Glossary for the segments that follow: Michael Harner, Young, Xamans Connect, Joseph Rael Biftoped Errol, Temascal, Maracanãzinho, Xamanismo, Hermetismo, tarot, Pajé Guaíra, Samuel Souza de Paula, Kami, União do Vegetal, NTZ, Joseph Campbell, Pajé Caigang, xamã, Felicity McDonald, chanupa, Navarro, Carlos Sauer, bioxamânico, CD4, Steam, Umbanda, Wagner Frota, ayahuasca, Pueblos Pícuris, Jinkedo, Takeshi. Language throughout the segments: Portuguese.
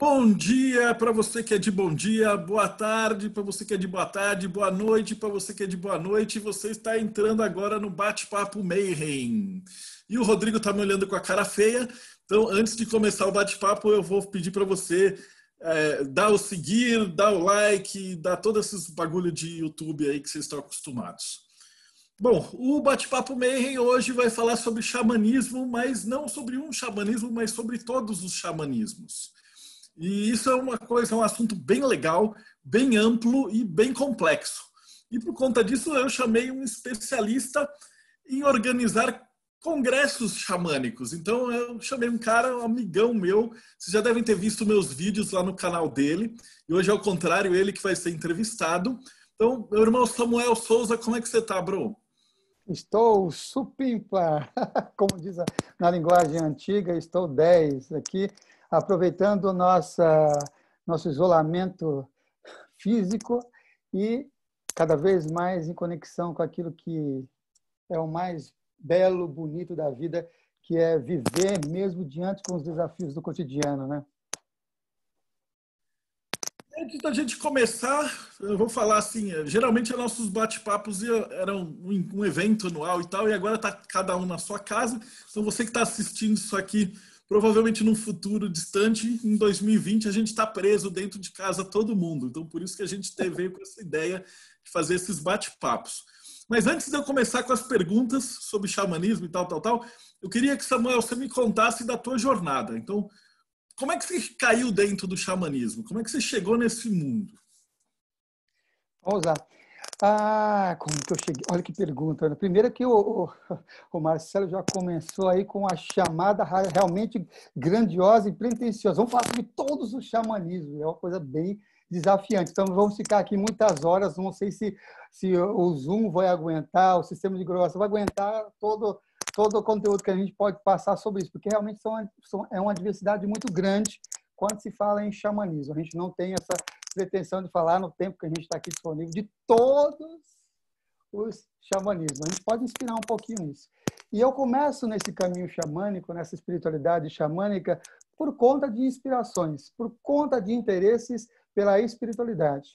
Bom dia para você que é de bom dia, boa tarde para você que é de boa tarde, boa noite para você que é de boa noite. Você está entrando agora no Bate-Papo Mayhem. E o Rodrigo está me olhando com a cara feia, então antes de começar o bate-papo eu vou pedir para você dar o seguir, dar o like, dar todos esses bagulho de YouTube aí que vocês estão acostumados. Bom, o Bate-Papo Mayhem hoje vai falar sobre xamanismo, mas não sobre um xamanismo, mas sobre todos os xamanismos. E isso é uma coisa, é um assunto bem legal, bem amplo e bem complexo. E por conta disso eu chamei um especialista em organizar congressos xamânicos. Então eu chamei um cara, um amigão meu, vocês já devem ter visto meus vídeos lá no canal dele. E hoje, ao contrário, ele que vai ser entrevistado. Então, meu irmão Samuel Souza, como é que você tá, bro? Estou supimpa, como diz na linguagem antiga, estou 10 aqui. Aproveitando nosso isolamento físico e cada vez mais em conexão com aquilo que é o mais belo, bonito da vida, que é viver mesmo diante com os desafios do cotidiano, né? Antes da gente começar, eu vou falar assim, geralmente nossos bate-papos eram um evento anual e tal, e agora está cada um na sua casa, então você que está assistindo isso aqui, provavelmente num futuro distante, em 2020, a gente está preso dentro de casa todo mundo. Então, por isso que a gente veio com essa ideia de fazer esses bate-papos. Mas antes de eu começar com as perguntas sobre xamanismo e tal, eu queria que, Samuel, você me contasse da tua jornada. Então, como é que você caiu dentro do xamanismo? Como é que você chegou nesse mundo? Vamos lá. Ah, como que eu cheguei? Olha que pergunta. Primeiro que o Marcelo já começou aí com a chamada realmente grandiosa e pretensiosa. Vamos falar sobre todos os xamanismos. É uma coisa bem desafiante. Então, vamos ficar aqui muitas horas. Não sei se o Zoom vai aguentar, o sistema de gravação vai aguentar todo o conteúdo que a gente pode passar sobre isso, porque realmente é uma diversidade muito grande quando se fala em xamanismo. A gente não tem essa pretensão de falar no tempo que a gente está aqui disponível de todos os xamanismos. A gente pode inspirar um pouquinho nisso. E eu começo nesse caminho xamânico, nessa espiritualidade xamânica, por conta de inspirações, por conta de interesses pela espiritualidade.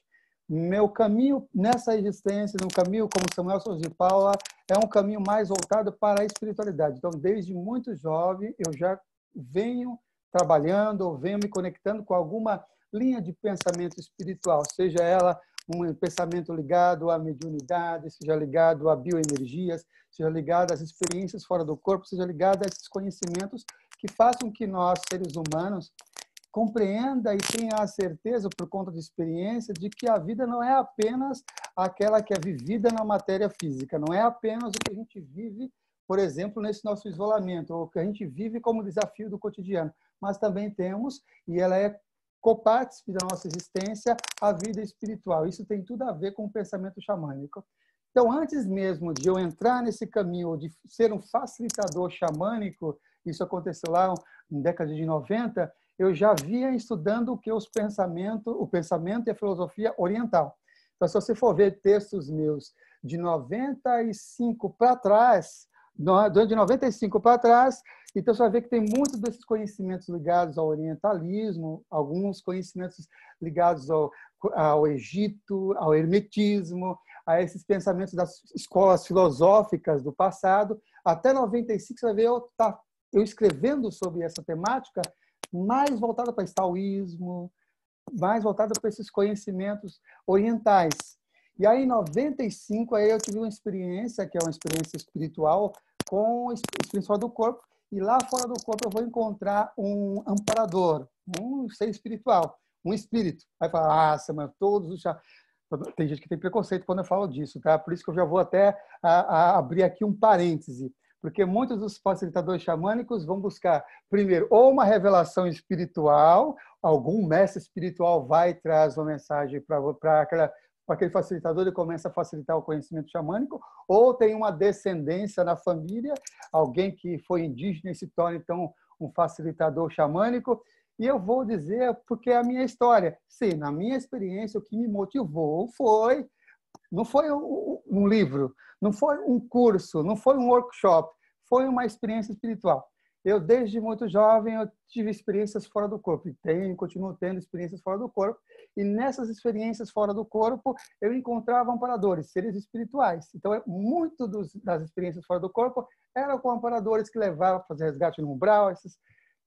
Meu caminho nessa existência, no caminho como Samuel Souza de Paula, é um caminho mais voltado para a espiritualidade. Então, desde muito jovem, eu já venho trabalhando, ou venho me conectando com alguma linha de pensamento espiritual, seja ela um pensamento ligado à mediunidade, seja ligado a bioenergias, seja ligado às experiências fora do corpo, seja ligado a esses conhecimentos que façam que nós, seres humanos, compreenda e tenha a certeza, por conta de experiência, de que a vida não é apenas aquela que é vivida na matéria física, não é apenas o que a gente vive, por exemplo, nesse nosso isolamento, ou o que a gente vive como desafio do cotidiano, mas também temos, e ela é copartícipe da nossa existência, a vida espiritual. Isso tem tudo a ver com o pensamento xamânico. Então, antes mesmo de eu entrar nesse caminho, de ser um facilitador xamânico, isso aconteceu lá na década de 90, eu já vinha estudando o pensamento e a filosofia oriental. Então, se você for ver textos meus de 95 para trás, de 95 para trás, então você vai ver que tem muitos desses conhecimentos ligados ao orientalismo, alguns conhecimentos ligados ao Egito, ao hermetismo, a esses pensamentos das escolas filosóficas do passado. Até 95 você vai ver eu escrevendo sobre essa temática mais voltada para o taoísmo, mais voltada para esses conhecimentos orientais. E aí, em 95, aí eu tive uma experiência, que é uma experiência espiritual, com experiência fora do corpo. E lá fora do corpo eu vou encontrar um amparador, um ser espiritual, um espírito. Vai falar, ah, Samuel, todos os... Tem gente que tem preconceito quando eu falo disso, tá? Por isso que eu já vou até abrir aqui um parêntese. Porque muitos dos facilitadores xamânicos vão buscar, primeiro, ou uma revelação espiritual, algum mestre espiritual vai e traz uma mensagem para aquela... para aquele facilitador, ele começa a facilitar o conhecimento xamânico, ou tem uma descendência na família, alguém que foi indígena e se torna, então, um facilitador xamânico. E eu vou dizer porque é a minha história. Sim, na minha experiência, o que me motivou foi... Não foi um livro, não foi um curso, não foi um workshop, foi uma experiência espiritual. Eu, desde muito jovem, eu tive experiências fora do corpo. E continuo tendo experiências fora do corpo. E nessas experiências fora do corpo, eu encontrava amparadores, seres espirituais. Então, muito das experiências fora do corpo eram com amparadores que levavam a fazer resgate no umbral,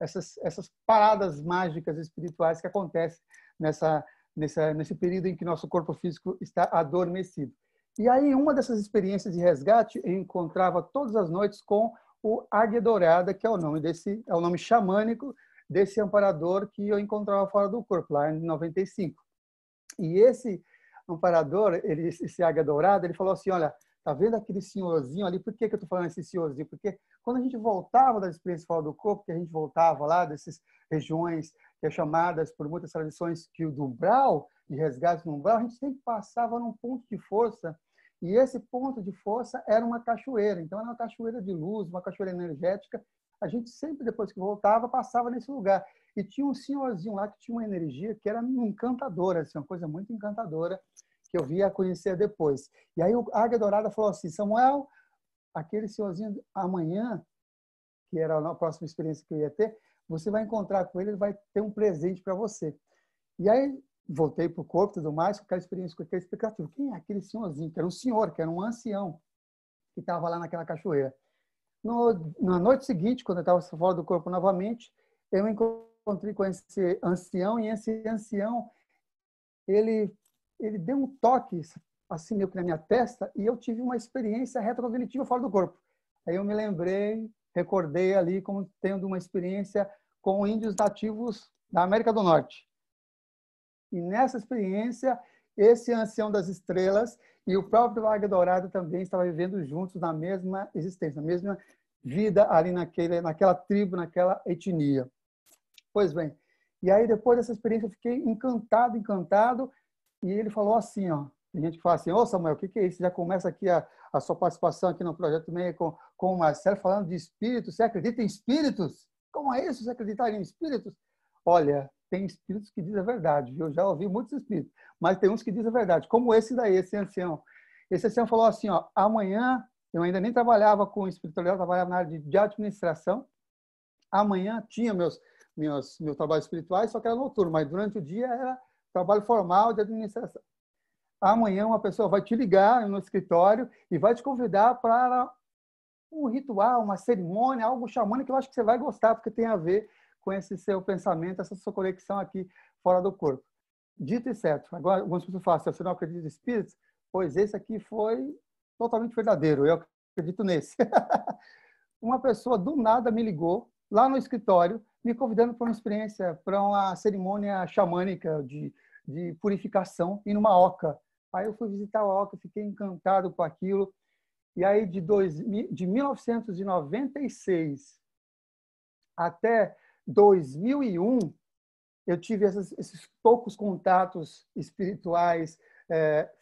essas paradas mágicas espirituais que acontecem nesse período em que nosso corpo físico está adormecido. E aí, uma dessas experiências de resgate, eu encontrava todas as noites com o Águia Dourada, que é o nome xamânico desse amparador que eu encontrava fora do corpo, lá em 95. E esse amparador, esse Águia Dourada, ele falou assim: olha, tá vendo aquele senhorzinho ali? Por que eu tô falando esse senhorzinho? Porque quando a gente voltava das experiências fora do corpo, que a gente voltava lá dessas regiões que é chamadas por muitas tradições que o do umbral, de resgate no umbral, a gente sempre passava num ponto de força. E esse ponto de força era uma cachoeira. Então, era uma cachoeira de luz, uma cachoeira energética. A gente sempre, depois que voltava, passava nesse lugar. E tinha um senhorzinho lá que tinha uma energia que era encantadora, assim, uma coisa muito encantadora, que eu via conhecer depois. E aí, o Águia Dourada falou assim: Samuel, aquele senhorzinho, amanhã, que era a próxima experiência que eu ia ter, você vai encontrar com ele, ele vai ter um presente para você. E aí, voltei para o corpo e tudo mais, com aquela experiência, com aquela expectativa. Quem é aquele senhorzinho? Que era um senhor, que era um ancião, que estava lá naquela cachoeira. Na noite seguinte, quando eu estava fora do corpo novamente, eu me encontrei com esse ancião, e esse ancião, ele deu um toque, assim, meio que na minha testa, e eu tive uma experiência retrocognitiva fora do corpo. Aí eu me lembrei, recordei ali como tendo uma experiência com índios nativos da América do Norte. E nessa experiência, esse ancião das estrelas e o próprio Águia Dourada também estavam vivendo juntos na mesma existência, na mesma vida ali naquela tribo, naquela etnia. Pois bem, e aí depois dessa experiência eu fiquei encantado, e ele falou assim, ó, tem gente que fala assim: ô Samuel, o que é isso? Já começa aqui a sua participação aqui no projeto meio com o Marcelo falando de espíritos. Você acredita em espíritos? Como é isso, você acreditar em espíritos? Olha, tem espíritos que dizem a verdade. Eu já ouvi muitos espíritos, mas tem uns que dizem a verdade, como esse daí, esse ancião. Esse ancião falou assim, ó: amanhã, eu ainda nem trabalhava com espiritualidade, trabalhava na área de administração. Amanhã tinha meus trabalhos espirituais, só que era noturno, mas durante o dia era trabalho formal de administração. Amanhã uma pessoa vai te ligar no escritório e vai te convidar para um ritual, uma cerimônia, algo xamânico que eu acho que você vai gostar, porque tem a ver com esse seu pensamento, essa sua conexão aqui fora do corpo. Dito e certo. Agora, algumas pessoas falam assim: você não acredita em espíritos? Pois esse aqui foi totalmente verdadeiro. Eu acredito nesse. Uma pessoa do nada me ligou lá no escritório, me convidando para uma experiência, para uma cerimônia xamânica de purificação e numa oca. Aí eu fui visitar a oca, fiquei encantado com aquilo. E aí de 1996 até 2001, eu tive esses poucos contatos espirituais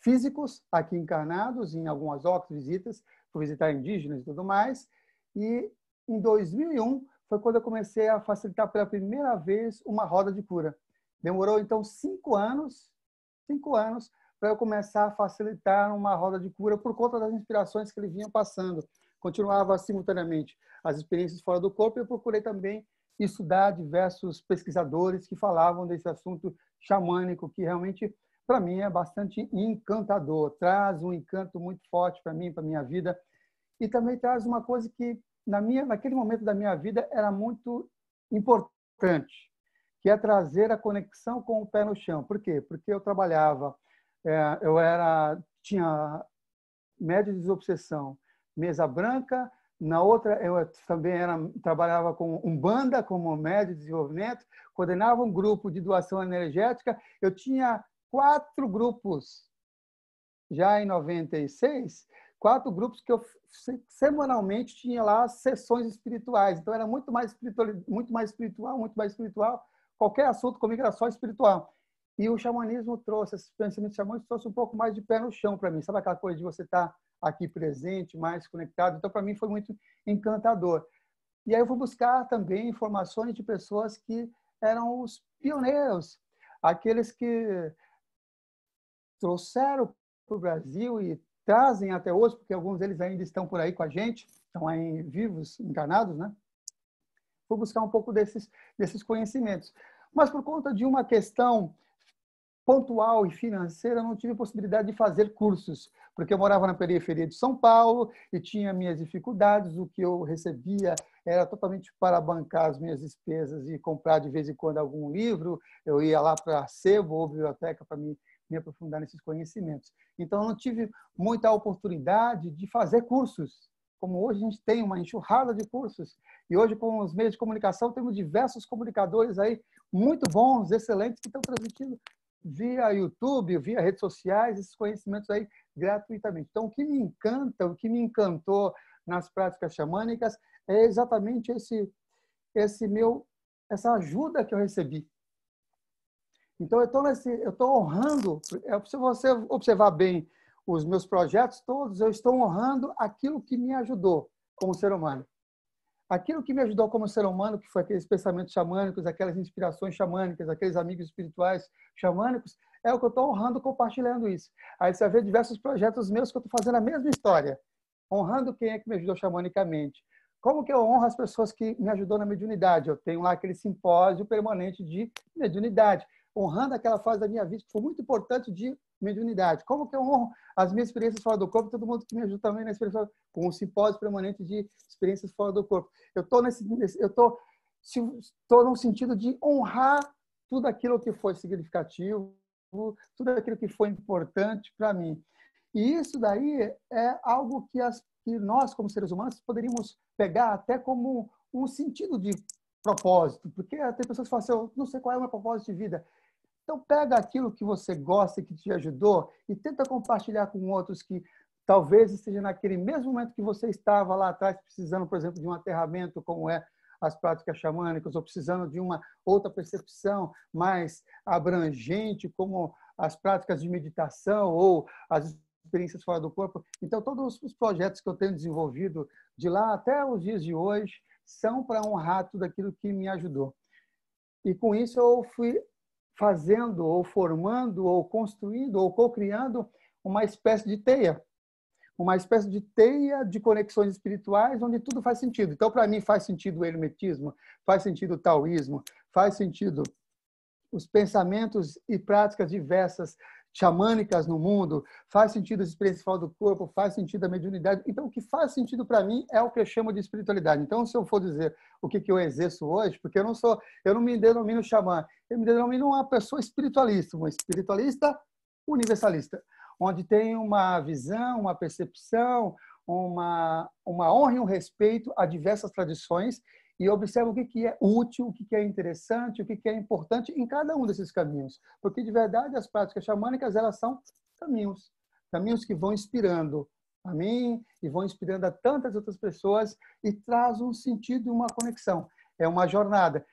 físicos, aqui encarnados, em algumas ocas, visitas, por visitar indígenas e tudo mais. E em 2001 foi quando eu comecei a facilitar pela primeira vez uma roda de cura. Demorou, então, 5 anos para eu começar a facilitar uma roda de cura por conta das inspirações que ele vinha passando. Continuava simultaneamente as experiências fora do corpo, e eu procurei também estudar diversos pesquisadores que falavam desse assunto xamânico, que realmente, para mim, é bastante encantador. Traz um encanto muito forte para mim, para minha vida. E também traz uma coisa que, naquele momento da minha vida, era muito importante, que é trazer a conexão com o pé no chão. Por quê? Porque eu trabalhava, tinha médio de desobsessão, mesa branca. Na outra, eu também trabalhava com Umbanda, como médio de desenvolvimento, coordenava um grupo de doação energética. Eu tinha 4 grupos, já em 96, 4 grupos que eu semanalmente tinha lá sessões espirituais. Então, era muito mais espiritual. Qualquer assunto comigo era só espiritual. E o xamanismo trouxe, esses pensamentos xamânicos trouxe um pouco mais de pé no chão para mim. Sabe aquela coisa de você estar aqui presente, mais conectado? Então, para mim, foi muito encantador. E aí eu fui buscar também informações de pessoas que eram os pioneiros, aqueles que trouxeram para o Brasil e trazem até hoje, porque alguns deles ainda estão por aí com a gente, estão aí vivos, encarnados, né? fui buscar um pouco desses conhecimentos. Mas por conta de uma questão pontual e financeira, eu não tive possibilidade de fazer cursos, porque eu morava na periferia de São Paulo e tinha minhas dificuldades, o que eu recebia era totalmente para bancar as minhas despesas e comprar de vez em quando algum livro, eu ia lá para sebo ou biblioteca para me aprofundar nesses conhecimentos. Então, eu não tive muita oportunidade de fazer cursos, como hoje a gente tem uma enxurrada de cursos. E hoje, com os meios de comunicação, temos diversos comunicadores aí muito bons, excelentes, que estão transmitindo via YouTube, via redes sociais, esses conhecimentos aí gratuitamente. Então, o que me encanta, o que me encantou nas práticas xamânicas é exatamente essa ajuda que eu recebi. Então, eu estou honrando, se você observar bem os meus projetos todos, eu estou honrando aquilo que me ajudou como ser humano. Aquilo que me ajudou como ser humano, que foi aqueles pensamentos xamânicos, aquelas inspirações xamânicas, aqueles amigos espirituais xamânicos, é o que eu estou honrando, compartilhando isso. Aí você vai ver diversos projetos meus que eu estou fazendo a mesma história, honrando quem é que me ajudou xamanicamente. Como que eu honro as pessoas que me ajudou na mediunidade? Eu tenho lá aquele simpósio permanente de mediunidade, honrando aquela fase da minha vida que foi muito importante de mediunidade. Como que eu honro as minhas experiências fora do corpo, todo mundo que me ajuda também na experiência, com um simpósio permanente de experiências fora do corpo. Eu estou num sentido de honrar tudo aquilo que foi significativo, tudo aquilo que foi importante para mim. E isso daí é algo que nós, como seres humanos, poderíamos pegar até como um sentido de propósito, porque tem pessoas que falam assim, eu não sei qual é o meu propósito de vida. Então, pega aquilo que você gosta e que te ajudou e tenta compartilhar com outros que talvez esteja naquele mesmo momento que você estava lá atrás, precisando, por exemplo, de um aterramento, como é as práticas xamânicas, ou precisando de uma outra percepção mais abrangente, como as práticas de meditação ou as experiências fora do corpo. Então, todos os projetos que eu tenho desenvolvido de lá até os dias de hoje são para honrar tudo aquilo que me ajudou. E com isso eu fui fazendo, ou formando, ou construindo, ou co-criando uma espécie de teia. Uma espécie de teia de conexões espirituais onde tudo faz sentido. Então, para mim, faz sentido o hermetismo, faz sentido o taoísmo, faz sentido os pensamentos e práticas diversas xamânicas no mundo, faz sentido as experiências fora do corpo, faz sentido a mediunidade. Então, o que faz sentido para mim é o que eu chamo de espiritualidade. Então, se eu for dizer o que eu exerço hoje, porque eu não me denomino xamã, eu me denomino uma pessoa espiritualista, universalista, onde tem uma visão, uma percepção, uma honra e um respeito a diversas tradições e observa o que é útil, o que é interessante, o que é importante em cada um desses caminhos. Porque, de verdade, as práticas xamânicas elas são caminhos. Caminhos que vão inspirando a mim e vão inspirando a tantas outras pessoas e traz um sentido, uma conexão. É uma jornada.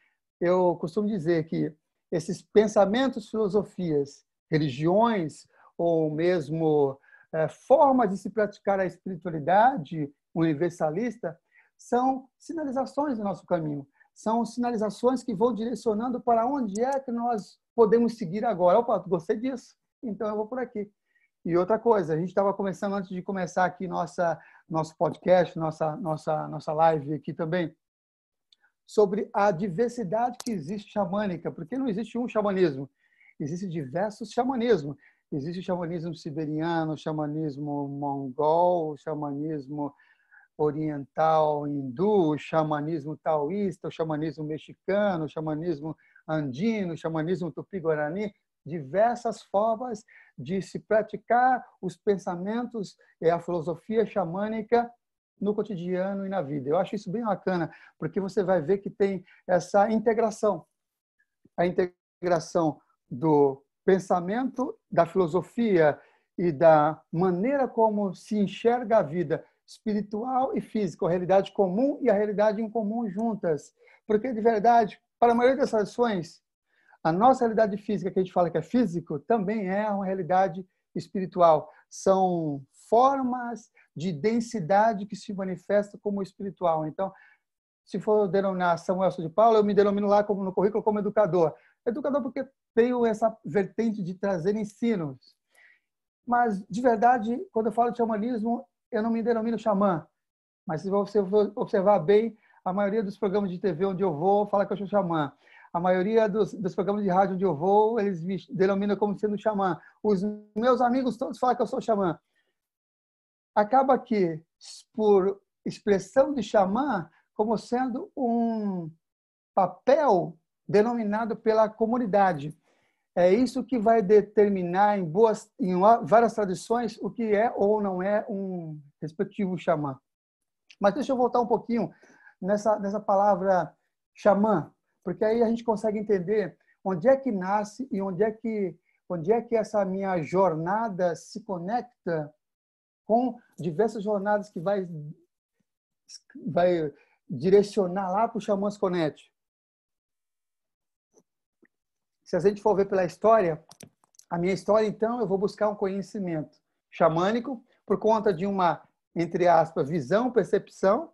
Eu costumo dizer que esses pensamentos, filosofias, religiões ou mesmo formas de se praticar a espiritualidade universalista são sinalizações do nosso caminho, são sinalizações que vão direcionando para onde é que nós podemos seguir agora. Opa, gostei disso, então eu vou por aqui. E outra coisa, a gente estava conversando antes de começar aqui nosso podcast, nossa live aqui também, sobre a diversidade que existe xamânica, porque não existe um xamanismo, existem diversos xamanismos. Existe o xamanismo siberiano, o xamanismo mongol, o xamanismo oriental, hindu, o xamanismo taoísta, o xamanismo mexicano, o xamanismo andino, o xamanismo tupi-guarani, diversas formas de se praticar os pensamentos e a filosofia xamânica no cotidiano e na vida. Eu acho isso bem bacana, porque você vai ver que tem essa integração, a integração do pensamento, da filosofia e da maneira como se enxerga a vida espiritual e física, a realidade comum e a realidade incomum juntas. Porque, de verdade, para a maioria das tradições, a nossa realidade física, que a gente fala que é físico, também é uma realidade espiritual. São formas de densidade que se manifestam como espiritual. Então, se for denominar Samuel Souza de Paula, eu me denomino lá como, no currículo como educador. Educador porque tenho essa vertente de trazer ensinos. Mas, de verdade, quando eu falo de xamanismo, eu não me denomino xamã, mas se você observar bem, A maioria dos programas de TV onde eu vou fala que eu sou xamã. A maioria dos programas de rádio onde eu vou, eles me denominam como sendo xamã. Os meus amigos todos falam que eu sou xamã. Acaba que, por expressão de xamã, como sendo um papel denominado pela comunidade. É isso que vai determinar em várias tradições o que é ou não é um respectivo xamã. Mas deixa eu voltar um pouquinho nessa palavra xamã, porque aí a gente consegue entender onde é que nasce e onde é que essa minha jornada se conecta com diversas jornadas que vai direcionar lá para o Xamans Connect. Se a gente for ver pela história, a minha história, então, eu vou buscar um conhecimento xamânico por conta de uma, entre aspas, visão, percepção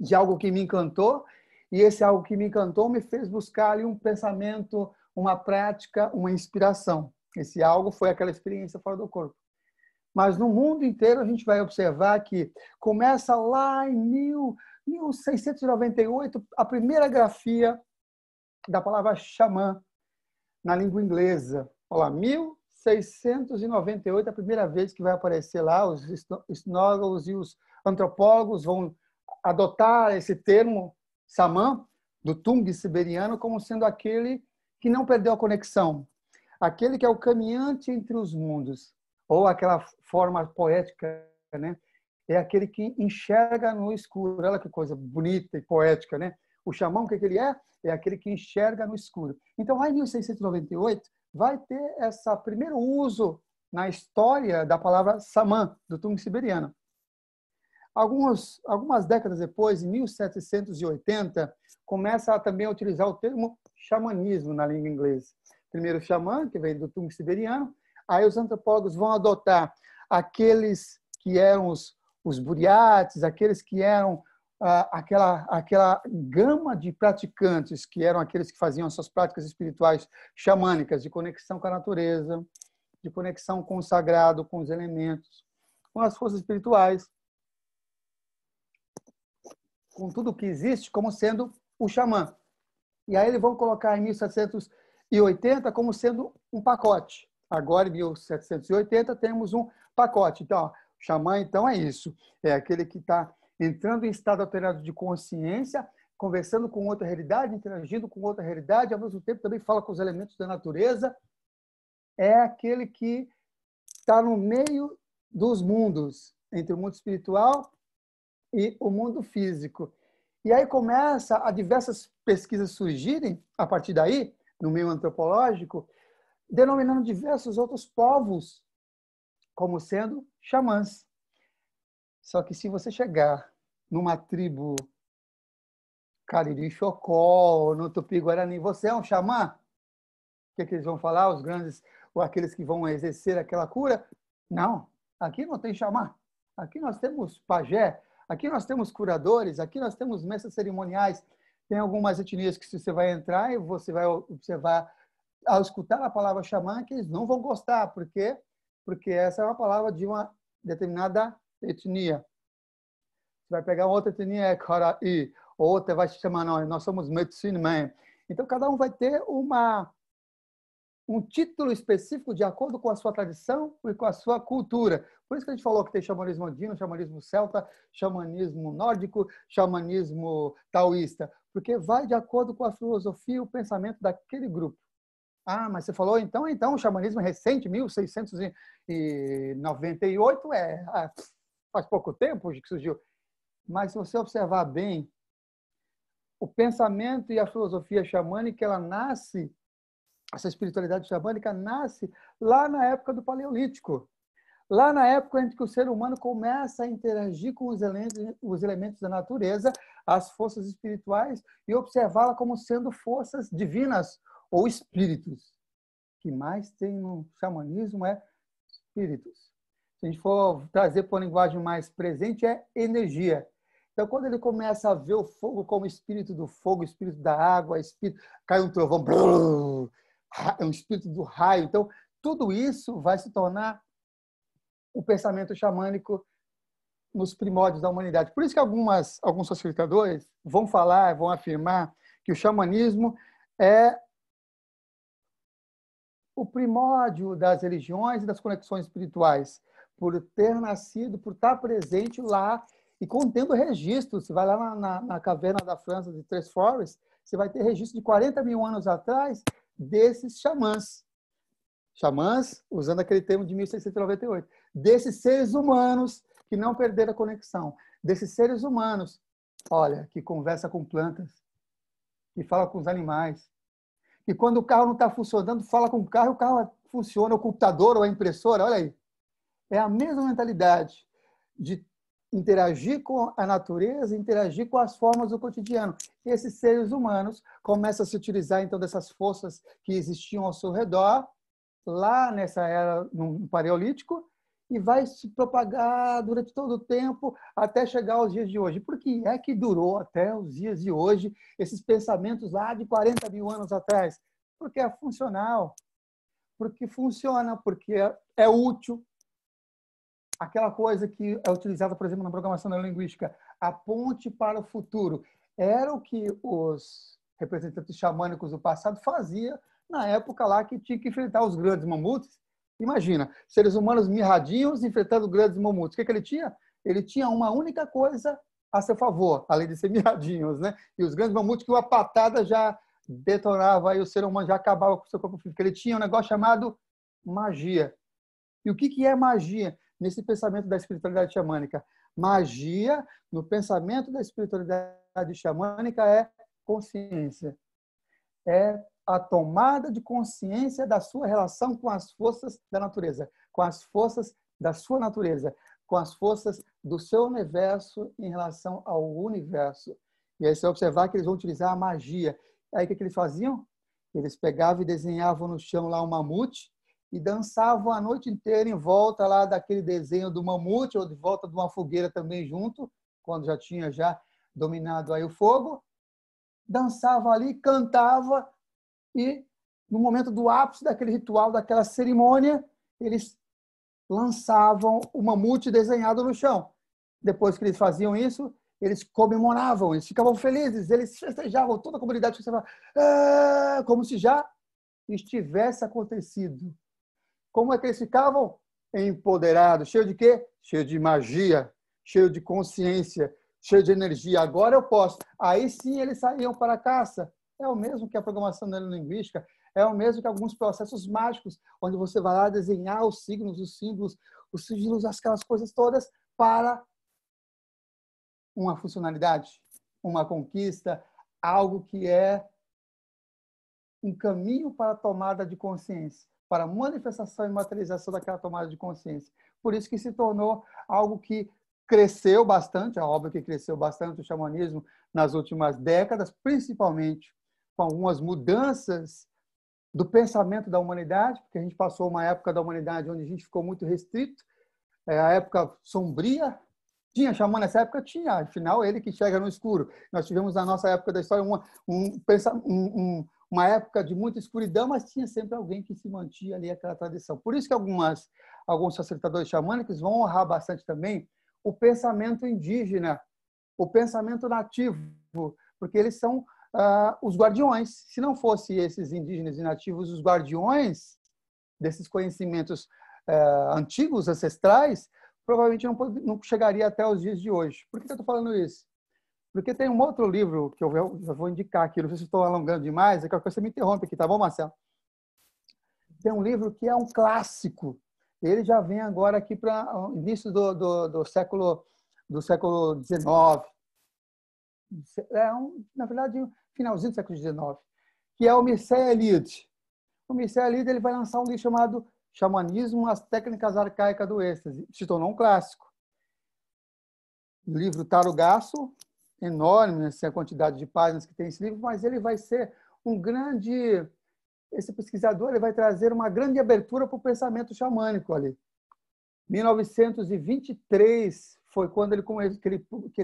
de algo que me encantou. E esse algo que me encantou me fez buscar ali um pensamento, uma prática, uma inspiração. Esse algo foi aquela experiência fora do corpo. Mas no mundo inteiro a gente vai observar que começa lá em 1698 a primeira grafia da palavra xamã na língua inglesa. Olha lá, 1698 é a primeira vez que vai aparecer lá. Os etnólogos e os antropólogos vão adotar esse termo xamã do Tungus siberiano como sendo aquele que não perdeu a conexão, aquele que é o caminhante entre os mundos, ou aquela forma poética, né? É aquele que enxerga no escuro. Olha que coisa bonita e poética, né? O xamã, o que ele é? É aquele que enxerga no escuro. Então, lá em 1698, vai ter esse primeiro uso na história da palavra xamã, do Tungus siberiano. Algumas décadas depois, em 1780, começa a também utilizar o termo xamanismo na língua inglesa. Primeiro xamã, que vem do Tungus siberiano. Aí os antropólogos vão adotar aqueles que eram os buriates, aqueles que eram aquela gama de praticantes, que eram aqueles que faziam as suas práticas espirituais xamânicas, de conexão com a natureza, de conexão com o sagrado, com os elementos, com as forças espirituais, com tudo o que existe como sendo o xamã. E aí eles vão colocar em 1780 como sendo um pacote. Agora, em 1780, temos um pacote. Então, ó, xamã, então, é isso. É aquele que está entrando em estado alterado de consciência, conversando com outra realidade, interagindo com outra realidade, ao mesmo tempo também fala com os elementos da natureza. É aquele que está no meio dos mundos, entre o mundo espiritual e o mundo físico. E aí começa a diversas pesquisas surgirem, a partir daí, no meio antropológico, denominando diversos outros povos como sendo xamãs. Só que se você chegar numa tribo Cariri-Xocó, no Tupi-Guarani, você é um xamã? O que é que eles vão falar, os grandes, ou aqueles que vão exercer aquela cura? Não, aqui não tem xamã. Aqui nós temos pajé, aqui nós temos curadores, aqui nós temos mestres cerimoniais. Tem algumas etnias que, se você vai entrar e você vai observar, ao escutar a palavra xamã, que eles não vão gostar. Por quê? Porque essa é uma palavra de uma determinada etnia. Você vai pegar outra etnia, é Karaí, outra vai se chamar, nós somos medicine man. Então, cada um vai ter um título específico de acordo com a sua tradição e com a sua cultura. Por isso que a gente falou que tem xamanismo andino, xamanismo celta, xamanismo nórdico, xamanismo taoísta, porque vai de acordo com a filosofia e o pensamento daquele grupo. Ah, mas você falou, então, o xamanismo recente, 1698, faz pouco tempo que surgiu. Mas se você observar bem, o pensamento e a filosofia xamânica, essa espiritualidade xamânica nasce lá na época do Paleolítico. Lá na época em que o ser humano começa a interagir com os elementos da natureza, as forças espirituais, e observá-la como sendo forças divinas, ou espíritos. O que mais tem no xamanismo é espíritos. Se a gente for trazer para uma linguagem mais presente, é energia. Então, quando ele começa a ver o fogo como espírito do fogo, espírito da água, espírito, cai um trovão, brrr, é um espírito do raio. Então, tudo isso vai se tornar o pensamento xamânico nos primórdios da humanidade. Por isso que alguns facilitadores vão afirmar que o xamanismo é o primórdio das religiões e das conexões espirituais, por ter nascido, por estar presente lá e contendo registros. Você vai lá na caverna da França de Três Forest, você vai ter registro de 40 mil anos atrás desses xamãs. Xamãs, usando aquele termo de 1698, desses seres humanos que não perderam a conexão, desses seres humanos, olha, que conversa com plantas, que fala com os animais, que quando o carro não está funcionando, fala com o carro funciona, o computador ou a impressora, olha aí. É a mesma mentalidade de interagir com a natureza, interagir com as formas do cotidiano. E esses seres humanos começam a se utilizar, então, dessas forças que existiam ao seu redor, lá nessa era, no Paleolítico, e vai se propagar durante todo o tempo até chegar aos dias de hoje. Por que é que durou até os dias de hoje esses pensamentos lá de 40 mil anos atrás? Porque é funcional, porque funciona, porque é útil. Aquela coisa que é utilizada, por exemplo, na programação neurolinguística, a ponte para o futuro, era o que os representantes xamânicos do passado faziam na época lá que tinha que enfrentar os grandes mamutes. Imagina, seres humanos mirradinhos enfrentando grandes mamutes. O que ele tinha? Ele tinha uma única coisa a seu favor, além de ser mirradinhos, né? E os grandes mamutes que uma patada já detonava e o ser humano já acabava com o seu corpo físico. Ele tinha um negócio chamado magia. E o que é magia? Nesse pensamento da espiritualidade xamânica, magia, no pensamento da espiritualidade xamânica, é consciência. É a tomada de consciência da sua relação com as forças da natureza, com as forças da sua natureza, com as forças do seu universo em relação ao universo. E aí você vai observar que eles vão utilizar a magia. Aí o que eles faziam? Eles pegavam e desenhavam no chão lá um mamute, e dançavam a noite inteira em volta lá daquele desenho do mamute, ou de volta de uma fogueira também junto, quando já tinha dominado aí o fogo. Dançavam ali, cantava, e no momento do ápice daquele ritual, daquela cerimônia, eles lançavam o mamute desenhado no chão. Depois que eles faziam isso, eles comemoravam, eles ficavam felizes, eles festejavam, toda a comunidade festejava, como se já estivesse acontecido. Como é que eles ficavam? Empoderados. Cheio de quê? Cheio de magia, cheio de consciência, cheio de energia. Agora eu posso. Aí sim eles saíam para a caça. É o mesmo que a programação neurolinguística, é o mesmo que alguns processos mágicos, onde você vai lá desenhar os signos, os sigilos, aquelas coisas todas, para uma funcionalidade, uma conquista, algo que é um caminho para a tomada de consciência, para a manifestação e materialização daquela tomada de consciência. Por isso que se tornou algo que cresceu bastante, a obra que cresceu bastante, o xamanismo, nas últimas décadas, principalmente com algumas mudanças do pensamento da humanidade, porque a gente passou uma época da humanidade onde a gente ficou muito restrito, a época sombria. Tinha xamã nessa época? Tinha. Afinal, ele que chega no escuro. Nós tivemos na nossa época da história uma época de muita escuridão, mas tinha sempre alguém que se mantinha ali aquela tradição. Por isso que alguns facilitadores xamânicos vão honrar bastante também o pensamento indígena, o pensamento nativo, porque eles são os guardiões. Se não fosse esses indígenas e nativos, os guardiões desses conhecimentos antigos, ancestrais, provavelmente não chegaria até os dias de hoje. Por que eu estou falando isso? Porque tem um outro livro que eu vou indicar aqui, não sei se estou alongando demais, é que você me interrompe aqui, tá bom, Marcelo? Tem um livro que é um clássico. Ele já vem agora aqui para o início do século XIX. É na verdade, finalzinho do século XIX. Que é o Mircea Eliade. O Mircea Eliade, ele vai lançar um livro chamado Xamanismo, as Técnicas Arcaicas do Êxtase. Se tornou um clássico. O livro tarugaço, enorme, assim, a quantidade de páginas que tem esse livro, mas ele vai ser esse pesquisador, ele vai trazer uma grande abertura para o pensamento xamânico ali. 1923 foi quando ele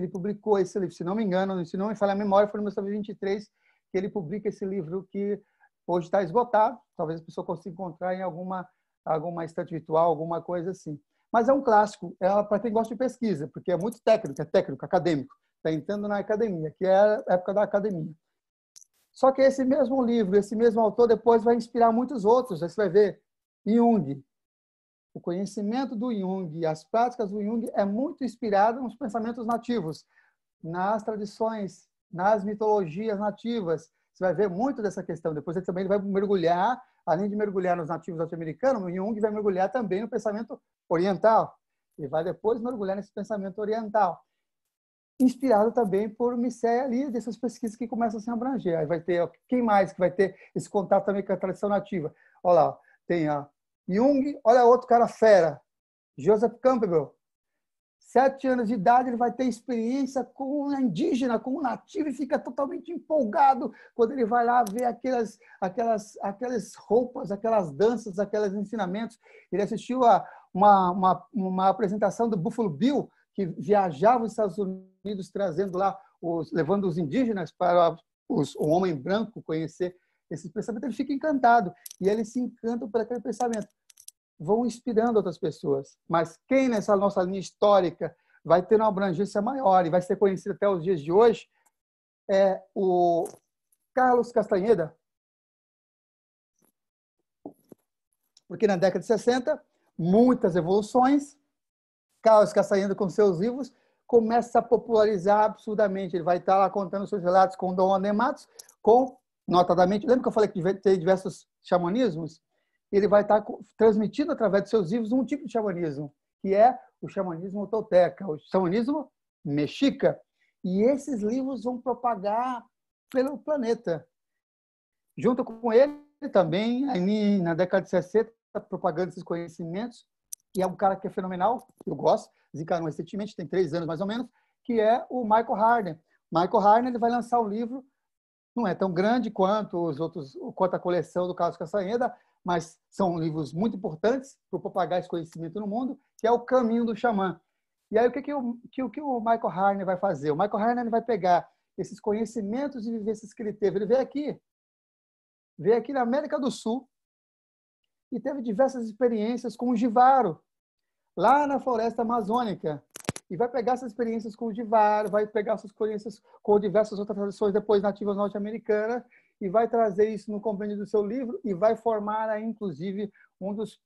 publicou esse livro, se não me engano, se não me falha a memória, foi em 1923 que ele publica esse livro, que hoje está esgotado, talvez a pessoa consiga encontrar em alguma estante virtual, alguma coisa assim. Mas é um clássico, é para quem gosta de pesquisa, porque é muito técnico, acadêmico. Está entrando na academia, que é a época da academia. Só que esse mesmo livro, esse mesmo autor, depois vai inspirar muitos outros. Você vai ver Jung. O conhecimento do Jung, as práticas do Jung é muito inspirado nos pensamentos nativos, nas tradições, nas mitologias nativas. Você vai ver muito dessa questão. Depois ele também vai mergulhar, além de mergulhar nos nativos norte-americanos, o Jung vai mergulhar também no pensamento oriental. E vai depois mergulhar nesse pensamento oriental, inspirado também por Mircea Eliade, dessas pesquisas que começam a se abranger. Aí vai ter, quem mais que vai ter esse contato também com a tradição nativa? Olha lá, tem a Jung, olha outro cara fera, Joseph Campbell. 7 anos de idade, ele vai ter experiência com um indígena, com um nativo, e fica totalmente empolgado quando ele vai lá ver aquelas roupas, aquelas danças, aqueles ensinamentos. Ele assistiu a uma apresentação do Buffalo Bill, que viajava os Estados Unidos trazendo lá, levando os indígenas para o homem branco conhecer esse pensamento. Ele fica encantado e ele se encanta por aquele pensamento. Vão inspirando outras pessoas. Mas quem nessa nossa linha histórica vai ter uma abrangência maior e vai ser conhecido até os dias de hoje é o Carlos Castaneda. Porque na década de 60, muitas evoluções, Carlos Castaneda, com seus livros, começa a popularizar absurdamente. Ele vai estar lá contando seus relatos com Dom Adematos, com, notadamente, lembra que eu falei que tem diversos xamanismos? Ele vai estar transmitindo, através de seus livros, um tipo de xamanismo, que é o xamanismo tolteca, o xamanismo mexica. E esses livros vão propagar pelo planeta. Junto com ele, também, na década de 60, propagando esses conhecimentos, e é um cara que é fenomenal, eu gosto, desencarnou recentemente, tem 3 anos mais ou menos, que é o Michael Harner. Michael Harner, ele vai lançar um livro, não é tão grande quanto os outros, quanto a coleção do Carlos Castaneda, mas são livros muito importantes para propagar esse conhecimento no mundo, que é O Caminho do Xamã. E aí, o que o Michael Harner vai fazer? O Michael Harner vai pegar esses conhecimentos e vivências que ele teve. Ele veio aqui na América do Sul, e teve diversas experiências com o Jivaro, lá na floresta amazônica. E vai pegar essas experiências com o Jivaro, vai pegar essas experiências com diversas outras tradições depois nativas norte-americanas, e vai trazer isso no compêndio do seu livro, e vai formar, aí, inclusive, um dos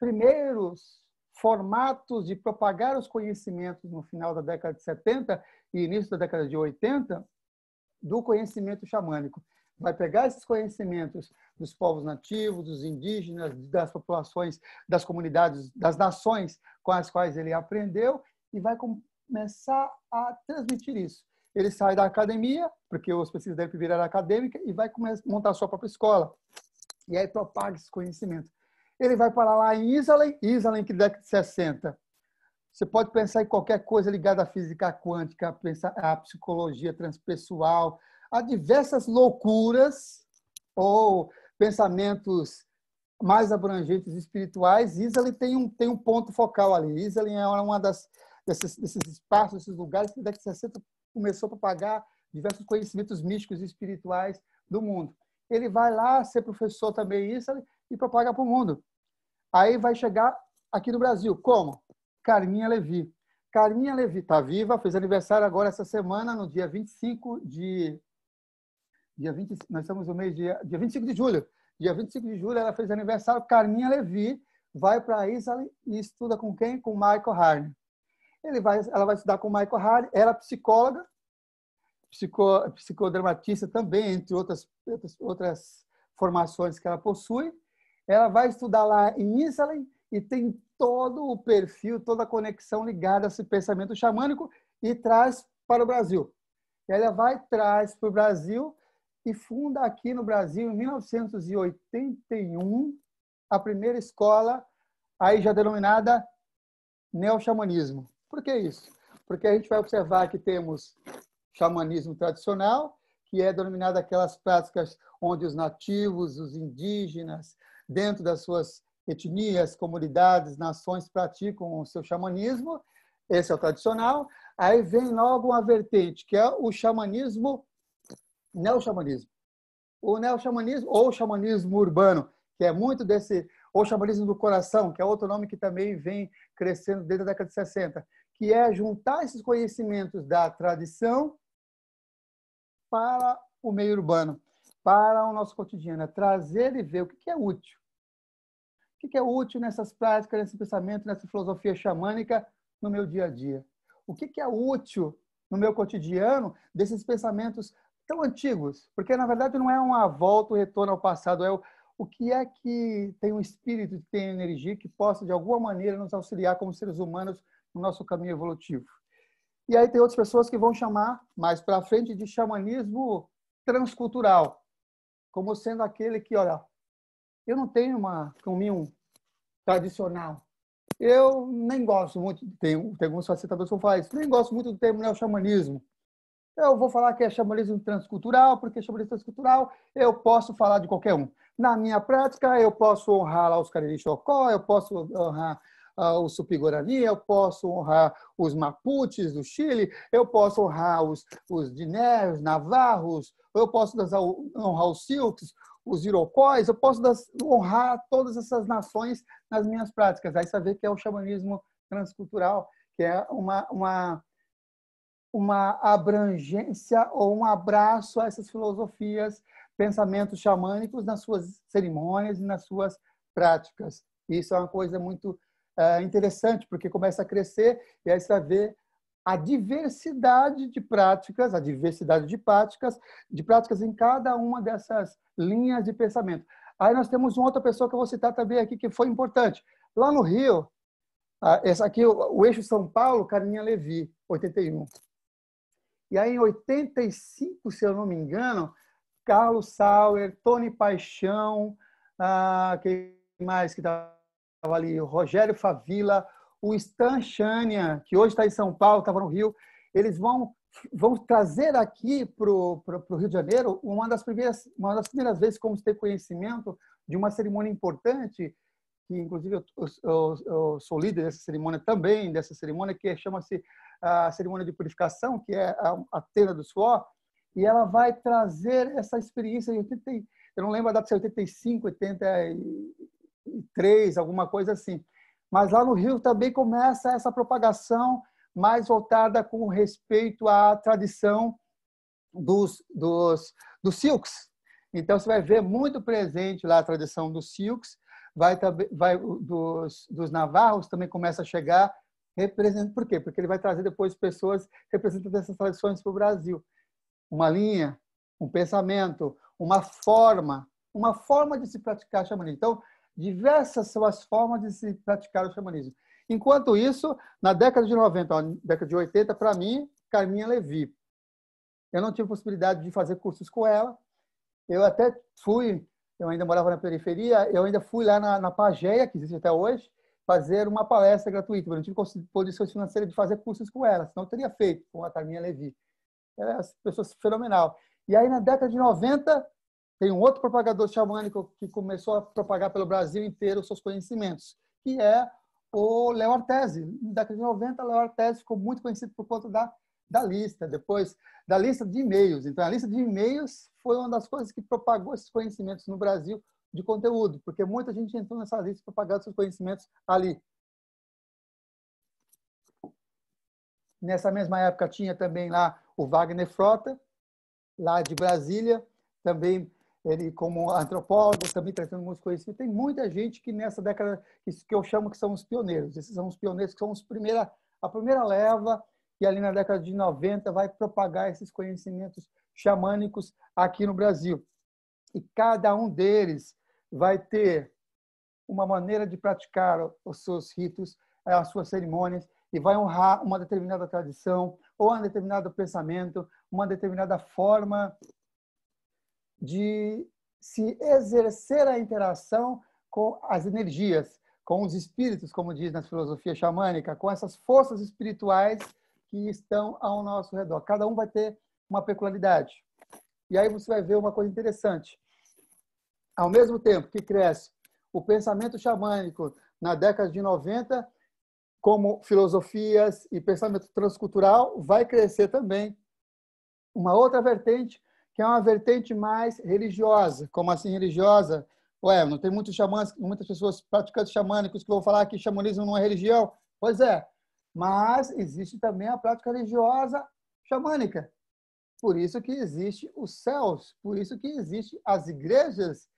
primeiros formatos de propagar os conhecimentos no final da década de 70 e início da década de 80 do conhecimento xamânico. Vai pegar esses conhecimentos dos povos nativos, dos indígenas, das populações, das comunidades, das nações com as quais ele aprendeu e vai começar a transmitir isso. Ele sai da academia, porque os pesquisadores devem virar acadêmica, e vai começar a montar a sua própria escola. E aí propaga esse conhecimento. Ele vai parar lá em Islay, que década de 60. Você pode pensar em qualquer coisa ligada à física quântica, à psicologia transpessoal, há diversas loucuras ou pensamentos mais abrangentes espirituais. Islay tem um ponto focal ali. Islay é uma desses espaços, desses lugares que na década de 60 começou a propagar diversos conhecimentos místicos e espirituais do mundo. Ele vai lá ser professor também em Islay e propaga para o mundo. Aí vai chegar aqui no Brasil. Como? Carminha Levi. Carminha Levi está viva, fez aniversário agora essa semana, no dia 25 de... nós estamos no mês de dia 25 de julho. Dia 25 de julho ela fez aniversário. Carminha Levi vai para Islay e estuda com quem? Com Michael Harner. Ela vai estudar com Michael Harner. Ela é psicóloga, psicodramatista também, entre outras formações que ela possui. Ela vai estudar lá em Islay e tem todo o perfil, toda a conexão ligada a esse pensamento xamânico e traz para o Brasil. Ela vai, traz para o Brasil e funda aqui no Brasil, em 1981, a primeira escola, aí já denominada neo-xamanismo. Por que isso? Porque a gente vai observar que temos xamanismo tradicional, que é denominado aquelas práticas onde os nativos, os indígenas, dentro das suas etnias, comunidades, nações praticam o seu xamanismo. Esse é o tradicional. Aí vem logo uma vertente, que é o xamanismo neo-xamanismo. O neo-xamanismo ou o xamanismo urbano, que é muito desse ou xamanismo do coração, que é outro nome que também vem crescendo desde a década de 60, que é juntar esses conhecimentos da tradição para o meio urbano, para o nosso cotidiano, é trazer e ver o que é útil. O que é útil nessas práticas, nesse pensamento, nessa filosofia xamânica no meu dia a dia? O que é útil no meu cotidiano desses pensamentos tão antigos? Porque, na verdade, não é uma volta, um retorno ao passado, é o que é que tem um espírito, que tem energia, que possa, de alguma maneira, nos auxiliar como seres humanos no nosso caminho evolutivo. E aí tem outras pessoas que vão chamar, mais para frente, de xamanismo transcultural, como sendo aquele que, olha, eu não tenho uma caminho tradicional. Eu nem gosto muito, tem alguns facilitadores que vão falar isso, nem gosto muito do termo neo-xamanismo. Eu vou falar que é xamanismo transcultural, porque xamanismo transcultural eu posso falar de qualquer um. Na minha prática, eu posso honrar lá os Cariri-Xocó, eu posso honrar os Tupi-Guarani, eu posso honrar os Mapuches do Chile, eu posso honrar os Diné, os Navarros, eu posso honrar os Silks, os Iroquois, eu posso honrar todas essas nações nas minhas práticas. Aí você vê que é o xamanismo transcultural, que é uma abrangência ou um abraço a essas filosofias, pensamentos xamânicos nas suas cerimônias e nas suas práticas. Isso é uma coisa muito interessante, porque começa a crescer e aí você vai ver a diversidade de práticas, em cada uma dessas linhas de pensamento. Aí nós temos uma outra pessoa que eu vou citar também aqui, que foi importante. Lá no Rio, essa aqui, o eixo São Paulo, Carminha Levi, 81. E aí em 85, se eu não me engano, Carlos Sauer, Tony Paixão, quem mais que estava ali? Rogério Favila, o Stan Chania, que hoje está em São Paulo, estava no Rio, eles vão trazer aqui para o Rio de Janeiro uma das primeiras vezes como se ter conhecimento de uma cerimônia importante, que inclusive eu sou líder dessa cerimônia também, que chama-se a cerimônia de purificação, que é a tenda do suor, e ela vai trazer essa experiência de 80, eu não lembro a data, se é 85, 83, alguma coisa assim. Mas lá no Rio também começa essa propagação mais voltada com respeito à tradição dos Silks. Então, você vai ver muito presente lá a tradição dos Silks, dos Navarros também começa a chegar. Por quê? Porque ele vai trazer depois pessoas representantes dessas tradições para o Brasil. Uma linha, um pensamento, uma forma de se praticar xamanismo. Então, diversas são as formas de se praticar o xamanismo. Enquanto isso, na década de 90, ó, década de 80, para mim, Carminha Levi. Eu não tive possibilidade de fazer cursos com ela. Eu até fui, eu ainda morava na periferia, eu ainda fui lá na Pageia, que existe até hoje, fazer uma palestra gratuita. Eu não tive condições financeiras de fazer cursos com ela, senão eu teria feito com a Carminha Levi. Ela é uma pessoa fenomenal. E aí, na década de 90... tem um outro propagador xamânico que começou a propagar pelo Brasil inteiro os seus conhecimentos, que é o Leo Artese. Na década de 90, Leo Artese ficou muito conhecido por conta da lista, depois da lista de e-mails. Então, a lista de e-mails foi uma das coisas que propagou esses conhecimentos no Brasil de conteúdo, porque muita gente entrou nessa lista propagando seus conhecimentos ali. Nessa mesma época, tinha também lá o Wagner Frota, lá de Brasília, também... ele, como antropólogo, também trazendo muitos conhecimentos. Tem muita gente que nessa década, isso que eu chamo que são os pioneiros. Esses são os pioneiros que são a primeira leva, e ali na década de 90 vai propagar esses conhecimentos xamânicos aqui no Brasil. E cada um deles vai ter uma maneira de praticar os seus ritos, as suas cerimônias, e vai honrar uma determinada tradição, ou um determinado pensamento, uma determinada forma de se exercer a interação com as energias, com os espíritos, como diz na filosofia xamânica, com essas forças espirituais que estão ao nosso redor. Cada um vai ter uma peculiaridade. E aí você vai ver uma coisa interessante. Ao mesmo tempo que cresce o pensamento xamânico na década de 90, como filosofias e pensamento transcultural, vai crescer também uma outra vertente, que é uma vertente mais religiosa. Como assim religiosa? Ué, não tem muitos xamãs, muitas pessoas praticantes xamânicos que vão falar que xamanismo não é religião. Pois é, mas existe também a prática religiosa xamânica. Por isso que existe os céus, por isso que existe as igrejas.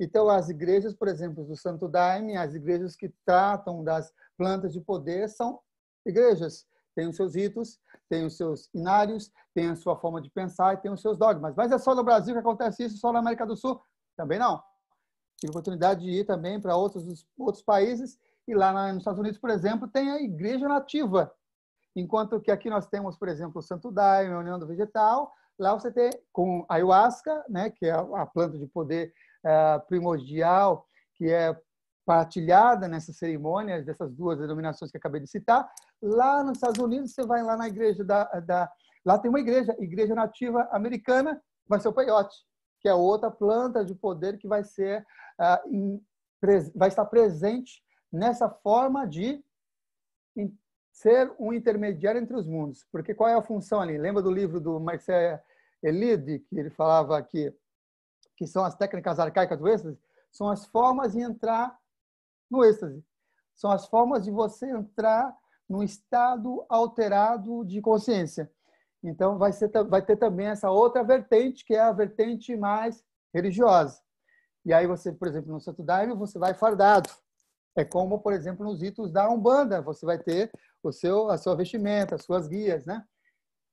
Então, as igrejas, por exemplo, do Santo Daime, as igrejas que tratam das plantas de poder são igrejas. Tem os seus ritos, tem os seus inários, tem a sua forma de pensar e tem os seus dogmas. Mas é só no Brasil que acontece isso, só na América do Sul? Também não. Tive a oportunidade de ir também para outros países, e lá nos Estados Unidos, por exemplo, tem a igreja nativa. Enquanto que aqui nós temos, por exemplo, o Santo Daime, a União do Vegetal, lá você tem com a ayahuasca, né, que é a planta de poder primordial, que é partilhada nessas cerimônias, dessas duas denominações que acabei de citar. Lá nos Estados Unidos, você vai lá na igreja lá tem uma igreja nativa americana, vai ser o peyote, que é outra planta de poder que vai ser vai estar presente nessa forma de ser um intermediário entre os mundos. Porque qual é a função ali? Lembra do livro do Mircea Eliade, que ele falava que são as técnicas arcaicas do êxtase? São as formas de entrar no êxtase. São as formas de você entrar num estado alterado de consciência. Então, vai ter também essa outra vertente, que é a vertente mais religiosa. E aí você, por exemplo, no Santo Daime, você vai fardado. É como, por exemplo, nos ritos da Umbanda. Você vai ter a sua vestimenta, as suas guias, né?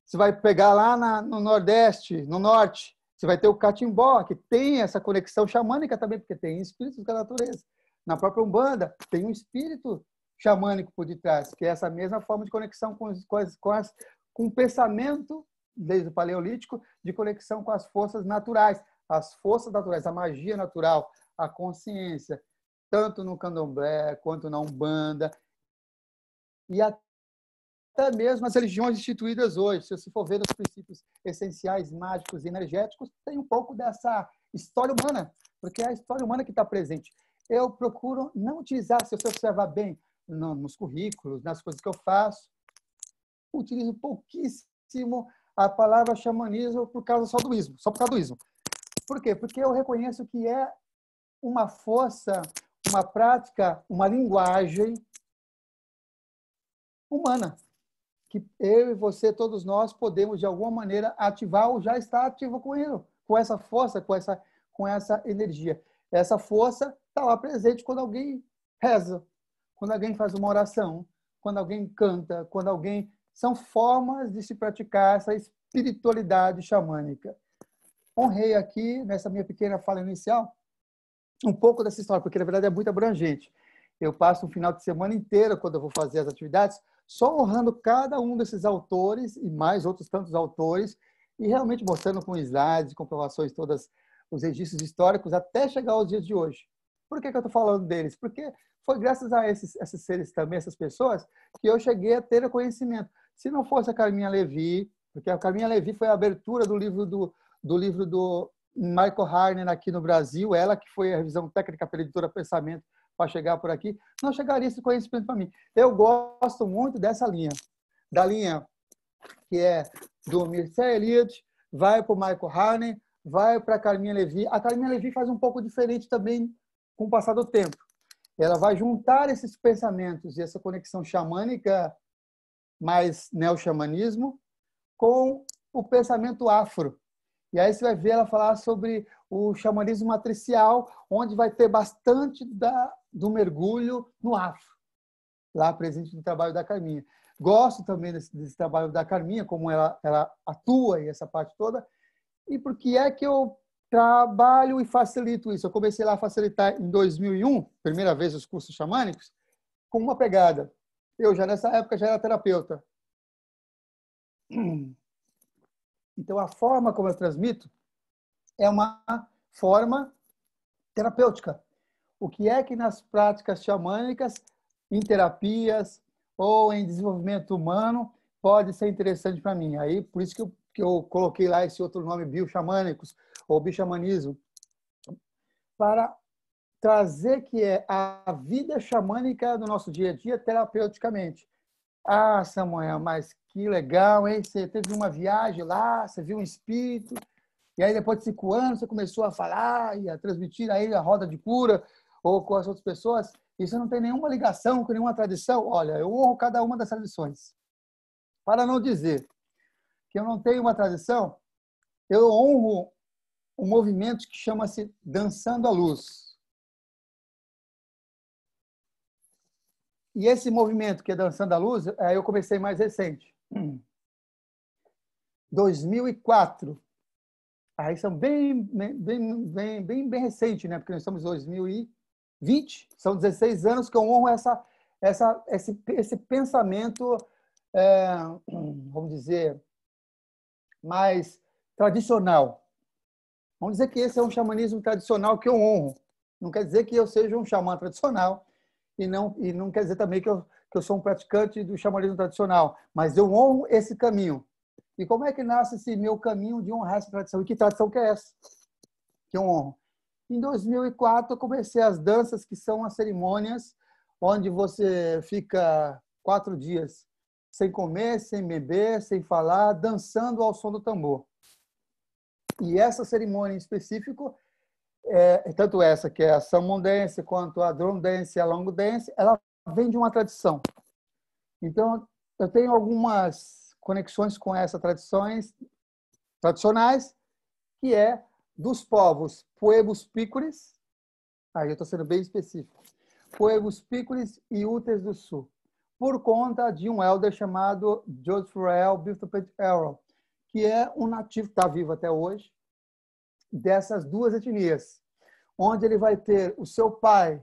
Você vai pegar lá no Nordeste, no Norte, você vai ter o catimbó, que tem essa conexão xamânica também, porque tem espíritos da natureza. Na própria Umbanda, tem um espírito xamânico por detrás, que é essa mesma forma de conexão com o pensamento, desde o paleolítico, de conexão com as forças naturais, a magia natural, a consciência, tanto no candomblé quanto na Umbanda, e até mesmo as religiões instituídas hoje. Se você for ver os princípios essenciais, mágicos e energéticos, tem um pouco dessa história humana, porque é a história humana que está presente. Eu procuro não utilizar, se você observar bem, nos currículos, nas coisas que eu faço, utilizo pouquíssimo a palavra xamanismo só por causa do ismo. Por quê? Porque eu reconheço que é uma força, uma prática, uma linguagem humana, que eu e você, todos nós, podemos de alguma maneira ativar ou já está ativo com ele, com essa força, com essa energia. Essa força está lá presente quando alguém reza, quando alguém faz uma oração, quando alguém canta, quando alguém... São formas de se praticar essa espiritualidade xamânica. Honrei aqui, nessa minha pequena fala inicial, um pouco dessa história, porque na verdade é muito abrangente. Eu passo um final de semana inteiro, quando eu vou fazer as atividades, só honrando cada um desses autores e mais outros tantos autores, e realmente mostrando com slides, comprovações todas, os registros históricos, até chegar aos dias de hoje. Por que eu estou falando deles? Porque foi graças a esses seres também, essas pessoas, que eu cheguei a ter o conhecimento. Se não fosse a Carminha Levi, porque a Carminha Levi foi a abertura do livro do Michael Harner aqui no Brasil, ela que foi a revisão técnica pela editora Pensamento para chegar por aqui, não chegaria esse conhecimento para mim. Eu gosto muito dessa linha, da linha que é do Mircea Eliade, vai para o Michael Harner, vai para a Carminha Levi. A Carminha Levi faz um pouco diferente também com o passar do tempo. Ela vai juntar esses pensamentos e essa conexão xamânica, mais neo-xamanismo, com o pensamento afro. E aí você vai ver ela falar sobre o xamanismo matricial, onde vai ter bastante do mergulho no afro, lá presente no trabalho da Carminha. Gosto também desse trabalho da Carminha, como ela atua e essa parte toda. E por que é que eu trabalho e facilito isso? Eu comecei lá a facilitar em 2001, primeira vez os cursos xamânicos, com uma pegada. Eu já nessa época já era terapeuta. Então a forma como eu transmito é uma forma terapêutica. O que é que nas práticas xamânicas, em terapias ou em desenvolvimento humano pode ser interessante para mim? Aí por isso que eu coloquei lá esse outro nome, bioxamânicos, ou bixamanismo, para trazer que é a vida xamânica do nosso dia a dia, terapeuticamente. Ah, Samuel, mas que legal, hein? Você teve uma viagem lá, você viu um espírito. E aí, depois de 5 anos, você começou a falar e a transmitir aí a roda de cura ou com as outras pessoas. Isso não tem nenhuma ligação com nenhuma tradição. Olha, eu honro cada uma das tradições. Para não dizer que eu não tenho uma tradição, eu honro um movimento que chama-se Dançando a Luz. E esse movimento que é Dançando a Luz, eu comecei mais recente. 2004. Aí são bem recente, né? Porque nós estamos em 2020. São 16 anos que eu honro esse pensamento, vamos dizer, mais tradicional. Vamos dizer que esse é um xamanismo tradicional que eu honro. Não quer dizer que eu seja um xamã tradicional e não quer dizer também que eu sou um praticante do xamanismo tradicional. Mas eu honro esse caminho. E como é que nasce esse meu caminho de honrar essa tradição? E que tradição que é essa? Que eu honro. Em 2004, eu comecei as danças, que são as cerimônias, onde você fica 4 dias sem comer, sem beber, sem falar, dançando ao som do tambor. E essa cerimônia em específico, tanto essa que é a Samon Dance, quanto a Drum Dance e a Long Dance, ela vem de uma tradição. Então, eu tenho algumas conexões com essas tradições tradicionais, que é dos povos Pueblos Pícuris, aí eu estou sendo bem específico, Pueblos Pícuris e Utes do Sul, por conta de um elder chamado Joseph Rael Biftoped Errol, que é um nativo, está vivo até hoje, dessas duas etnias, onde ele vai ter o seu pai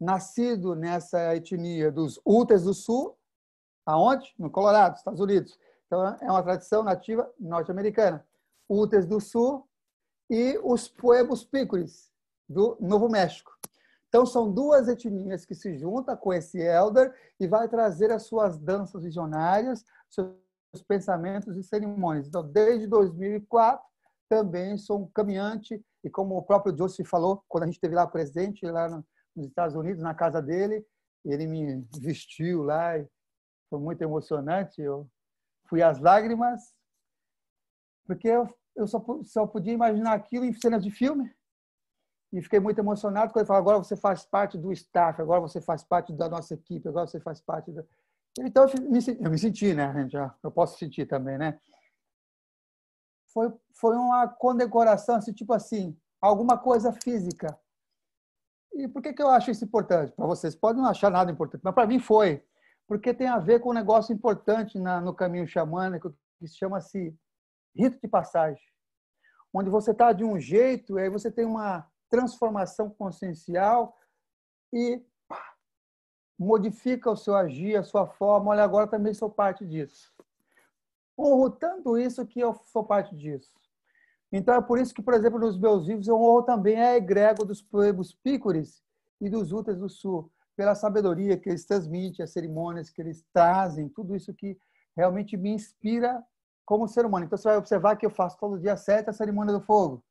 nascido nessa etnia dos Utes do Sul, aonde? No Colorado, Estados Unidos. Então, é uma tradição nativa norte-americana. Utes do Sul e os Pueblos Pícuris, do Novo México. Então, são duas etnias que se juntam com esse elder e vai trazer as suas danças visionárias, seus pensamentos e cerimônias. Então, desde 2004, também sou um caminhante. E como o próprio Joseph falou, quando a gente esteve lá presente, lá nos Estados Unidos, na casa dele, ele me vestiu lá e foi muito emocionante, eu fui às lágrimas, porque eu só podia imaginar aquilo em cenas de filme, e fiquei muito emocionado quando ele falou, agora você faz parte do staff, agora você faz parte da nossa equipe, agora você faz parte da... Então, eu me senti, né, gente? Eu posso sentir também, né? Foi uma condecoração, assim, tipo assim, alguma coisa física. E por que eu acho isso importante? Para vocês podem não achar nada importante, mas para mim foi. Porque tem a ver com um negócio importante no caminho xamânico, que chama-se rito de passagem, onde você está de um jeito, e aí você tem uma transformação consciencial e modifica o seu agir, a sua forma. Olha, agora também sou parte disso. Honro tanto isso que eu sou parte disso. Então, é por isso que, por exemplo, nos meus livros, eu honro também a egrégora dos Pueblos Pícuris e dos Utes do Sul, pela sabedoria que eles transmitem, as cerimônias que eles trazem, tudo isso que realmente me inspira como ser humano. Então, você vai observar que eu faço todo dia 7 a cerimônia do fogo,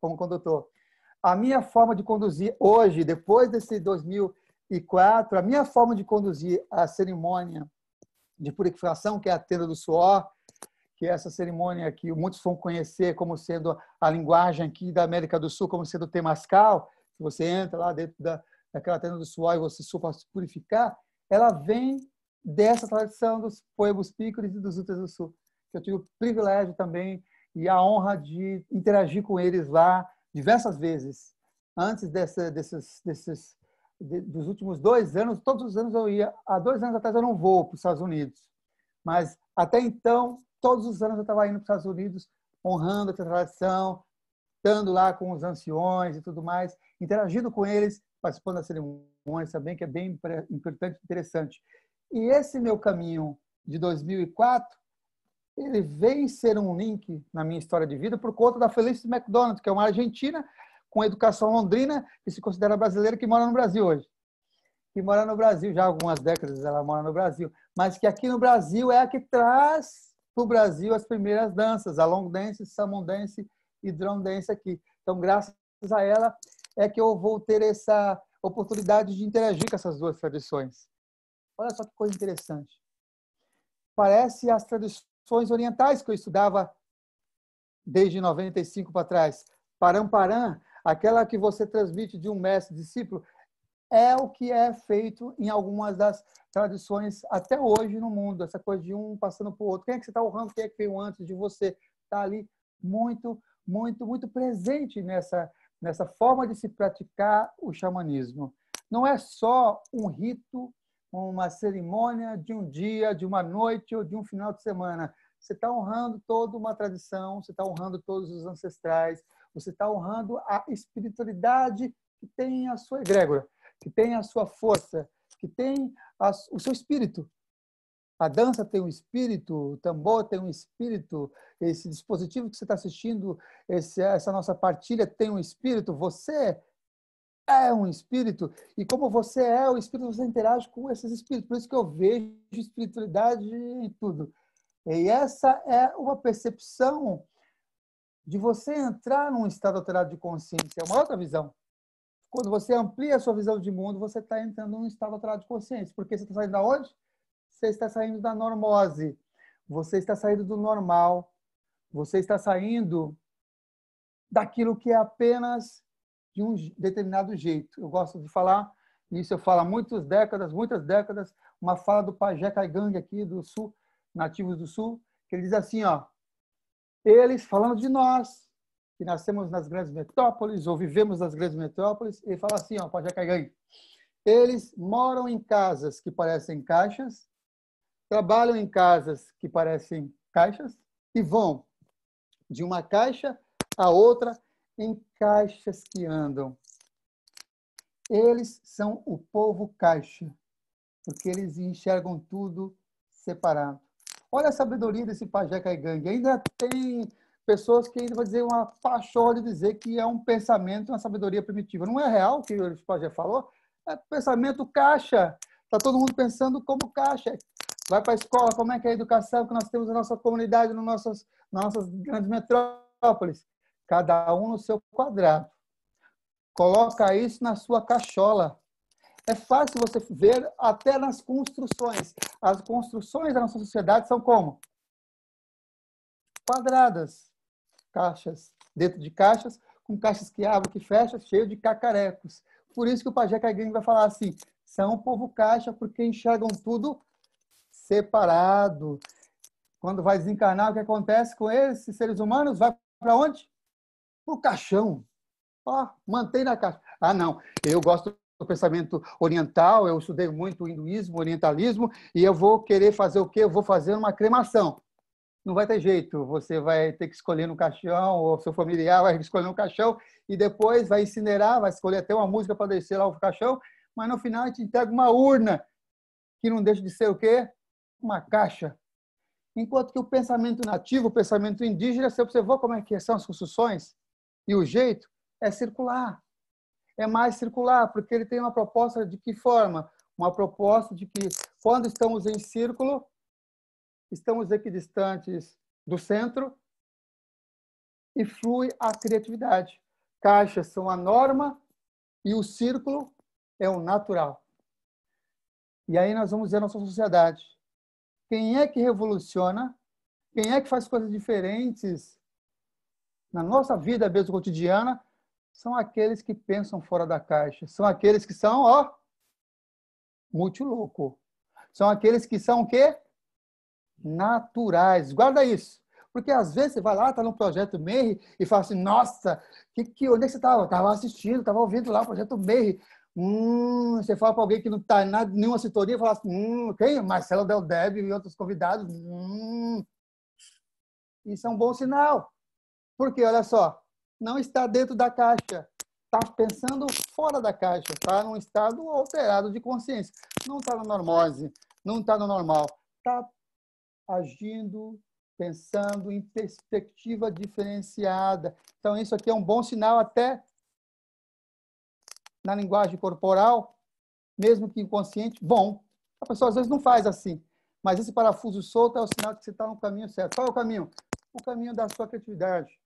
como condutor. A minha forma de conduzir hoje, depois desse 2004, a minha forma de conduzir a cerimônia de purificação, que é a tenda do suor, que é essa cerimônia que muitos vão conhecer como sendo a linguagem aqui da América do Sul, como sendo o Temascal, que você entra lá dentro daquela tenda do suor e você só para se purificar, ela vem dessa tradição dos Pueblos Pícuris e dos Utes do Sul. Eu tive o privilégio também e a honra de interagir com eles lá diversas vezes. Antes dos últimos 2 anos, todos os anos eu ia. Há 2 anos atrás eu não vou para os Estados Unidos. Mas, até então, todos os anos eu estava indo para os Estados Unidos, honrando essa tradição, estando lá com os anciões e tudo mais, interagindo com eles, participando da cerimônia também, que é bem importante e interessante. E esse meu caminho de 2004, ele vem ser um link na minha história de vida por conta da Felicity McDonald, que é uma argentina com educação londrina e se considera brasileira, que mora no Brasil hoje. Que mora no Brasil, já há algumas décadas ela mora no Brasil, mas que aqui no Brasil é a que traz para o Brasil as primeiras danças, a long dance, Samon dance e drum dance aqui. Então, graças a ela, é que eu vou ter essa oportunidade de interagir com essas duas tradições. Olha só que coisa interessante. Parece as tradições orientais que eu estudava desde 95 para trás, param-param, aquela que você transmite de um mestre-discípulo, é o que é feito em algumas das tradições até hoje no mundo, essa coisa de um passando para o outro. Quem é que você está honrando? Quem é que veio antes de você? Está ali muito presente nessa forma de se praticar o xamanismo. Não é só um rito, uma cerimônia de um dia, de uma noite ou de um final de semana. Você está honrando toda uma tradição, você está honrando todos os ancestrais, você está honrando a espiritualidade que tem a sua egrégora, que tem a sua força, que tem o seu espírito. A dança tem um espírito, o tambor tem um espírito, esse dispositivo que você está assistindo, essa nossa partilha tem um espírito, você é um espírito, e como você é o espírito, você interage com esses espíritos. Por isso que eu vejo espiritualidade em tudo. E essa é uma percepção de você entrar num estado alterado de consciência. É uma outra visão. Quando você amplia a sua visão de mundo, você está entrando num estado alterado de consciência. Porque você está saindo da onde? Você está saindo da normose. Você está saindo do normal. Você está saindo daquilo que é apenas de um determinado jeito. Eu gosto de falar, e isso eu falo há muitas décadas, uma fala do Pajé Caigang aqui do Sul, nativos do Sul, que ele diz assim, ó, eles, falando de nós, que nascemos nas grandes metrópoles, ou vivemos nas grandes metrópoles, ele fala assim, ó, Pajé Caigang, eles moram em casas que parecem caixas, trabalham em casas que parecem caixas, e vão de uma caixa a outra em caixas que andam. Eles são o povo caixa, porque eles enxergam tudo separado. Olha a sabedoria desse Pajé Caigang. Ainda tem pessoas que ainda vão dizer uma pachorra de dizer que é um pensamento, uma sabedoria primitiva. Não é real o que o Pajé falou. É pensamento caixa. Está todo mundo pensando como caixa. Vai para a escola, como é que é a educação que nós temos na nossa comunidade, nas nossas grandes metrópoles. Cada um no seu quadrado. Coloca isso na sua cachola. É fácil você ver até nas construções. As construções da nossa sociedade são como? Quadradas. Caixas. Dentro de caixas, com caixas que abrem, que fecham, cheio de cacarecos. Por isso que o Pajé Caigang vai falar assim, são o povo caixa porque enxergam tudo separado. Quando vai desencarnar, o que acontece com esses seres humanos? Vai para onde? Para o caixão. Ó, mantém na caixa. Ah, não. Eu gosto do pensamento oriental, eu estudei muito o hinduísmo, orientalismo, e eu vou querer fazer o quê? Eu vou fazer uma cremação. Não vai ter jeito, você vai ter que escolher no caixão, ou seu familiar vai escolher no caixão, e depois vai incinerar, vai escolher até uma música para descer lá o caixão, mas no final a gente entrega uma urna, que não deixa de ser o quê? Uma caixa. Enquanto que o pensamento nativo, o pensamento indígena, você observou como é que são as construções? E o jeito é circular. É mais circular, porque ele tem uma proposta de que forma? Uma proposta de que, quando estamos em círculo, estamos equidistantes do centro e flui a criatividade. Caixas são a norma e o círculo é o natural. E aí nós vamos ver a nossa sociedade. Quem é que revoluciona? Quem é que faz coisas diferentes na nossa vida mesmo cotidiana? São aqueles que pensam fora da caixa. São aqueles que são, ó, multilouco. São aqueles que são o quê? Naturais. Guarda isso. Porque às vezes você vai lá, tá no Projeto Mayhem e fala assim, nossa, onde é que você estava? Estava assistindo, estava ouvindo lá o Projeto Mayhem. Você fala para alguém que não está em nenhuma sintonia, fala assim, quem? Marcelo Del Debbio e outros convidados. Isso é um bom sinal. Porque, olha só, não está dentro da caixa, está pensando fora da caixa, está num estado alterado de consciência, não está na normose, não está no normal, está agindo, pensando em perspectiva diferenciada. Então, isso aqui é um bom sinal até na linguagem corporal, mesmo que inconsciente, bom. A pessoa às vezes não faz assim, mas esse parafuso solto é o sinal que você está no caminho certo. Qual é o caminho? O caminho da sua criatividade.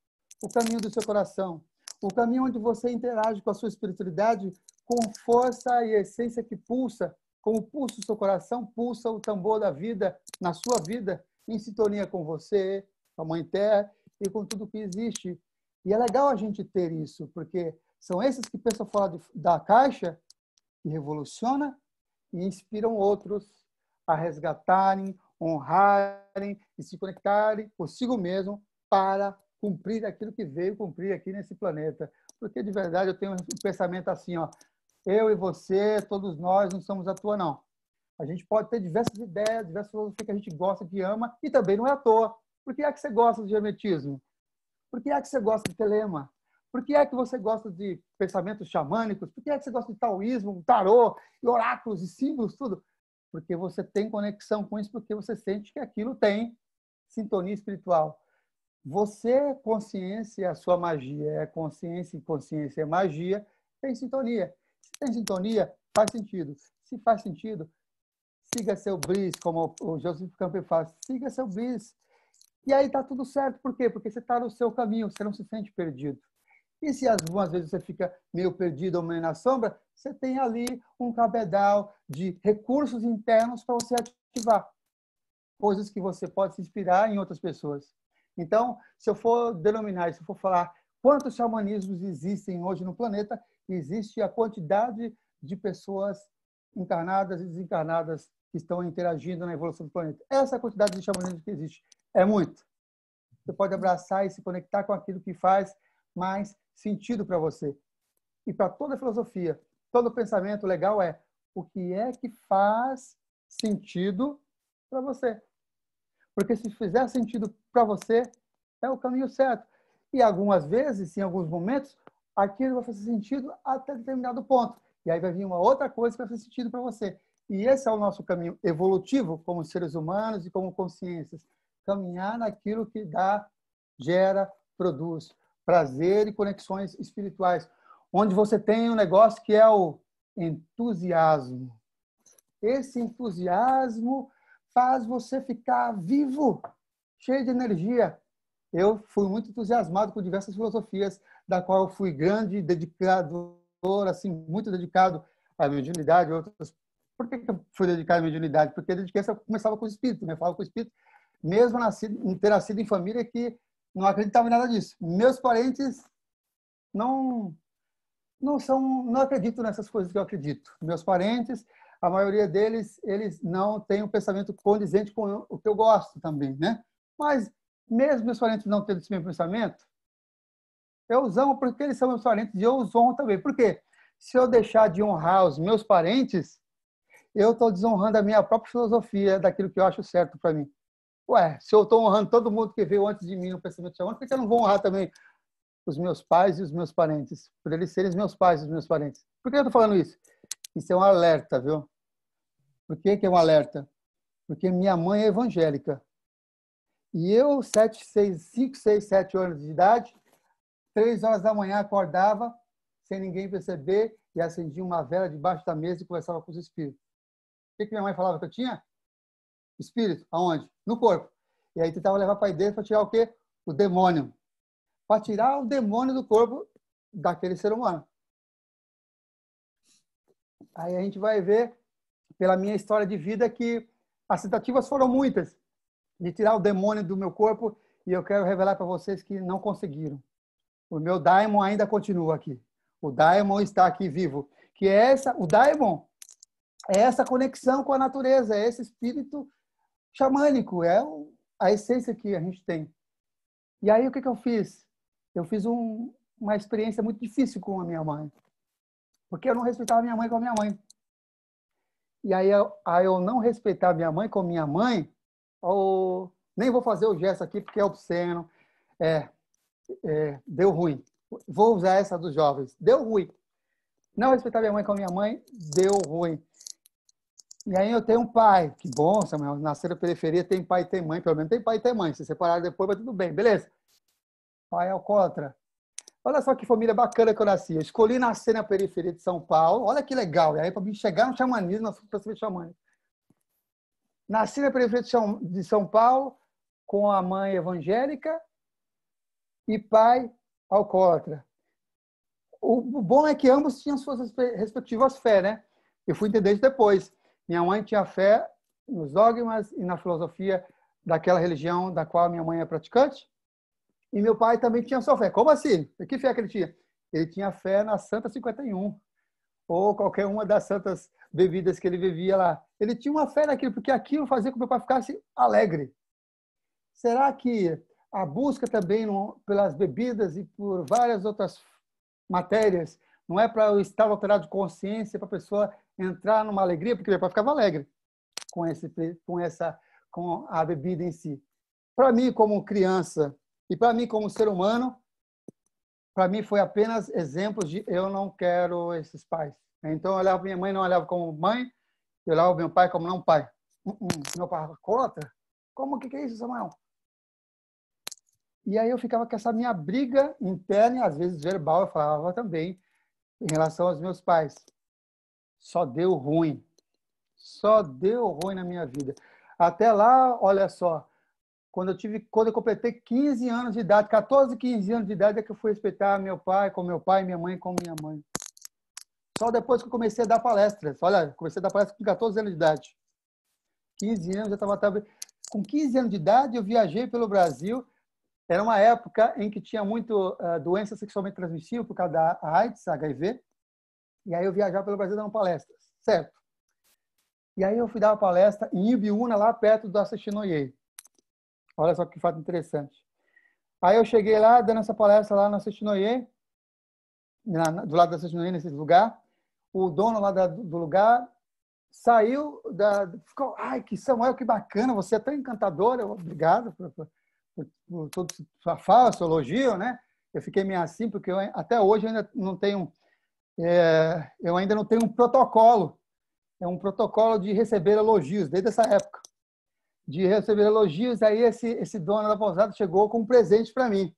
O caminho do seu coração, o caminho onde você interage com a sua espiritualidade com força e essência que pulsa, como pulsa o seu coração, pulsa o tambor da vida, na sua vida, em sintonia com você, com a Mãe Terra, e com tudo que existe. E é legal a gente ter isso, porque são esses que pensam fora da caixa, que revoluciona e inspiram outros a resgatarem, honrarem e se conectarem consigo mesmo para cumprir aquilo que veio cumprir aqui nesse planeta. Porque, de verdade, eu tenho um pensamento assim, ó, eu e você, todos nós, não somos à toa, não. A gente pode ter diversas ideias, diversas filosofias que a gente gosta, que ama, e também não é à toa. Por que é que você gosta de hermetismo? Por que é que você gosta de telema? Por que é que você gosta de pensamentos xamânicos? Por que é que você gosta de taoísmo, tarô, e oráculos e símbolos, tudo? Porque você tem conexão com isso, porque você sente que aquilo tem sintonia espiritual. Você é consciência e a sua magia. É consciência e consciência é magia. Tem sintonia. Se tem sintonia, faz sentido. Se faz sentido, siga seu bris, como o Joseph Campbell faz. Siga seu bris. E aí tá tudo certo. Por quê? Porque você está no seu caminho. Você não se sente perdido. E se algumas vezes você fica meio perdido ou meio na sombra, você tem ali um cabedal de recursos internos para você ativar. Coisas que você pode se inspirar em outras pessoas. Então, se eu for denominar, se eu for falar quantos xamanismos existem hoje no planeta, existe a quantidade de pessoas encarnadas e desencarnadas que estão interagindo na evolução do planeta. Essa quantidade de xamanismos que existe é muito. Você pode abraçar e se conectar com aquilo que faz mais sentido para você. E para toda filosofia, todo pensamento legal é o que é que faz sentido para você. Porque se fizer sentido para você, é o caminho certo. E algumas vezes, em alguns momentos, aquilo vai fazer sentido até determinado ponto. E aí vai vir uma outra coisa que vai fazer sentido para você. E esse é o nosso caminho evolutivo, como seres humanos e como consciências. Caminhar naquilo que dá, gera, produz prazer e conexões espirituais. Onde você tem um negócio que é o entusiasmo. Esse entusiasmo faz você ficar vivo, cheio de energia. Eu fui muito entusiasmado com diversas filosofias, da qual eu fui grande dedicador, assim, muito dedicado à mediunidade. Outras... Por que eu fui dedicado à mediunidade? Porque a dedicação começava com o espírito, né? Eu falava com o espírito, mesmo ter nascido em família que não acreditava em nada disso. Meus parentes não acreditam nessas coisas que eu acredito. Meus parentes... A maioria deles, eles não tem um pensamento condizente com o que eu gosto também, né? Mas, mesmo meus parentes não tendo esse mesmo pensamento, eu os amo porque eles são meus parentes e eu os honro também. Por quê? Se eu deixar de honrar os meus parentes, eu estou desonrando a minha própria filosofia daquilo que eu acho certo para mim. Ué, se eu estou honrando todo mundo que veio antes de mim no pensamento chamado, por que eu não vou honrar também os meus pais e os meus parentes? Por eles serem os meus pais e os meus parentes. Por que eu estou falando isso? Isso é um alerta, viu? Por que é um alerta? Porque minha mãe é evangélica. E eu, 5, 6, 7 anos de idade, 3 horas da manhã acordava, sem ninguém perceber, e acendia uma vela debaixo da mesa e conversava com os espíritos. O que minha mãe falava que eu tinha? Espírito. Aonde? No corpo. E aí tentava levar para dentro para tirar o quê? O demônio. Para tirar o demônio do corpo daquele ser humano. Aí a gente vai ver, pela minha história de vida, que as tentativas foram muitas de tirar o demônio do meu corpo, e eu quero revelar para vocês que não conseguiram. O meu daimon ainda continua aqui. O daimon está aqui vivo. Que é essa, o daimon é essa conexão com a natureza, é esse espírito xamânico, é a essência que a gente tem. E aí o que eu fiz? Eu fiz uma experiência muito difícil com a minha mãe. Porque eu não respeitava minha mãe com a minha mãe. E aí, eu não respeitar minha mãe com minha mãe, ou nem vou fazer o gesto aqui porque é obsceno, deu ruim. Vou usar essa dos jovens. Deu ruim. Não respeitar minha mãe com minha mãe, deu ruim. E aí eu tenho um pai. Que bom, Samuel, nascer na periferia tem pai e tem mãe. Pelo menos tem pai e tem mãe. Se separaram depois, vai tudo bem. Beleza. Pai é alcoólatra. Olha só que família bacana que eu nasci. Eu escolhi nascer na periferia de São Paulo. Olha que legal. E aí, para me chegar no xamanismo, eu fui para ser xamânico. Nasci na periferia de São Paulo com a mãe evangélica e pai alcoólatra. O bom é que ambos tinham suas respectivas fé, né? Eu fui entender isso depois. Minha mãe tinha fé nos dogmas e na filosofia daquela religião da qual minha mãe é praticante. E meu pai também tinha sua fé. Como assim? Que fé que ele tinha? Ele tinha fé na Santa 51, ou qualquer uma das santas bebidas que ele bebia lá. Ele tinha uma fé naquilo, porque aquilo fazia com que meu pai ficasse alegre. Será que a busca também pelas bebidas e por várias outras matérias não é para o estado alterado de consciência, para a pessoa entrar numa alegria? Porque meu pai ficava alegre com a bebida em si. Para mim, como criança, e para mim, como ser humano, para mim foi apenas exemplos de eu não quero esses pais. Então, eu olhava minha mãe, não olhava como mãe, eu olhava meu pai como não pai. Meu pai falava, conta? Como que é isso, Samuel? E aí eu ficava com essa minha briga interna, e às vezes verbal, eu falava também, em relação aos meus pais. Só deu ruim. Só deu ruim na minha vida. Até lá, olha só, quando eu completei 15 anos de idade, 14, 15 anos de idade, é que eu fui respeitar meu pai, minha mãe com minha mãe. Só depois que eu comecei a dar palestras. Olha, comecei a dar palestras com 14 anos de idade. 15 anos, eu estava... Com 15 anos de idade, eu viajei pelo Brasil. Era uma época em que tinha muito doença sexualmente transmissível por causa da AIDS, HIV. E aí eu viajava pelo Brasil dando palestras, certo? E aí eu fui dar uma palestra em Ibiúna, lá perto do Assistinoye. Olha só que fato interessante. Aí eu cheguei lá, dando essa palestra lá no Assistinoye, do lado do Assistinoye, nesse lugar. O dono lá do lugar saiu, ficou, ai, que Samuel, que bacana, você é tão encantador, obrigado por toda sua fala, seu elogio, né? Eu fiquei meio assim, porque até hoje eu ainda não tenho um protocolo. É um protocolo de receber elogios, desde essa época. De receber elogios, aí esse dono da pousada chegou com um presente para mim.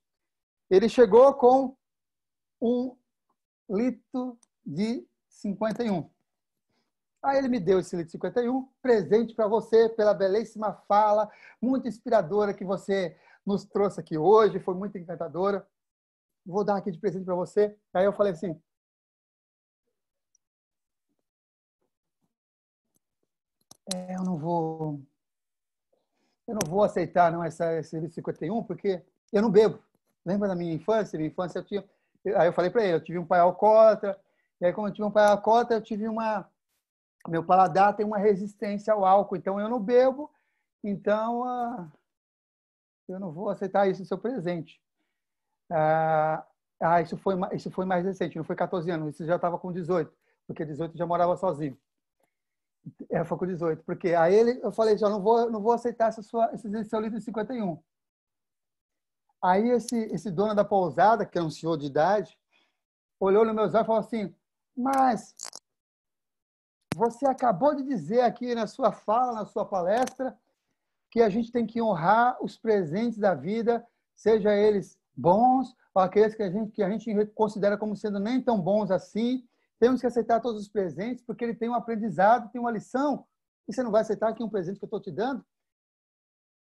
Ele chegou com um litro de 51. Aí ele me deu esse litro de 51, presente para você, pela belíssima fala, muito inspiradora que você nos trouxe aqui hoje, foi muito encantadora. Vou dar aqui de presente para você. Aí eu falei assim, eu não vou aceitar não esse litro de 51, porque eu não bebo. Lembra da minha infância? Minha infância eu tinha... Aí eu falei para ele, eu tive um pai alcoólatra, e aí como eu tive um pai alcoólatra, eu tive uma... Meu paladar tem uma resistência ao álcool, então eu não bebo, então eu não vou aceitar isso no seu presente. Isso foi mais recente, não foi 14 anos, isso já estava com 18, porque 18 já morava sozinho. Foi com 18, porque aí eu falei, já não vou aceitar esse seu litro de 51. Aí esse dono da pousada, que é um senhor de idade, olhou nos meus olhos e falou assim, mas você acabou de dizer aqui na sua fala, na sua palestra, que a gente tem que honrar os presentes da vida, seja eles bons ou aqueles que a gente considera como sendo nem tão bons assim. Temos que aceitar todos os presentes, porque ele tem um aprendizado, tem uma lição. E você não vai aceitar aqui um presente que eu estou te dando?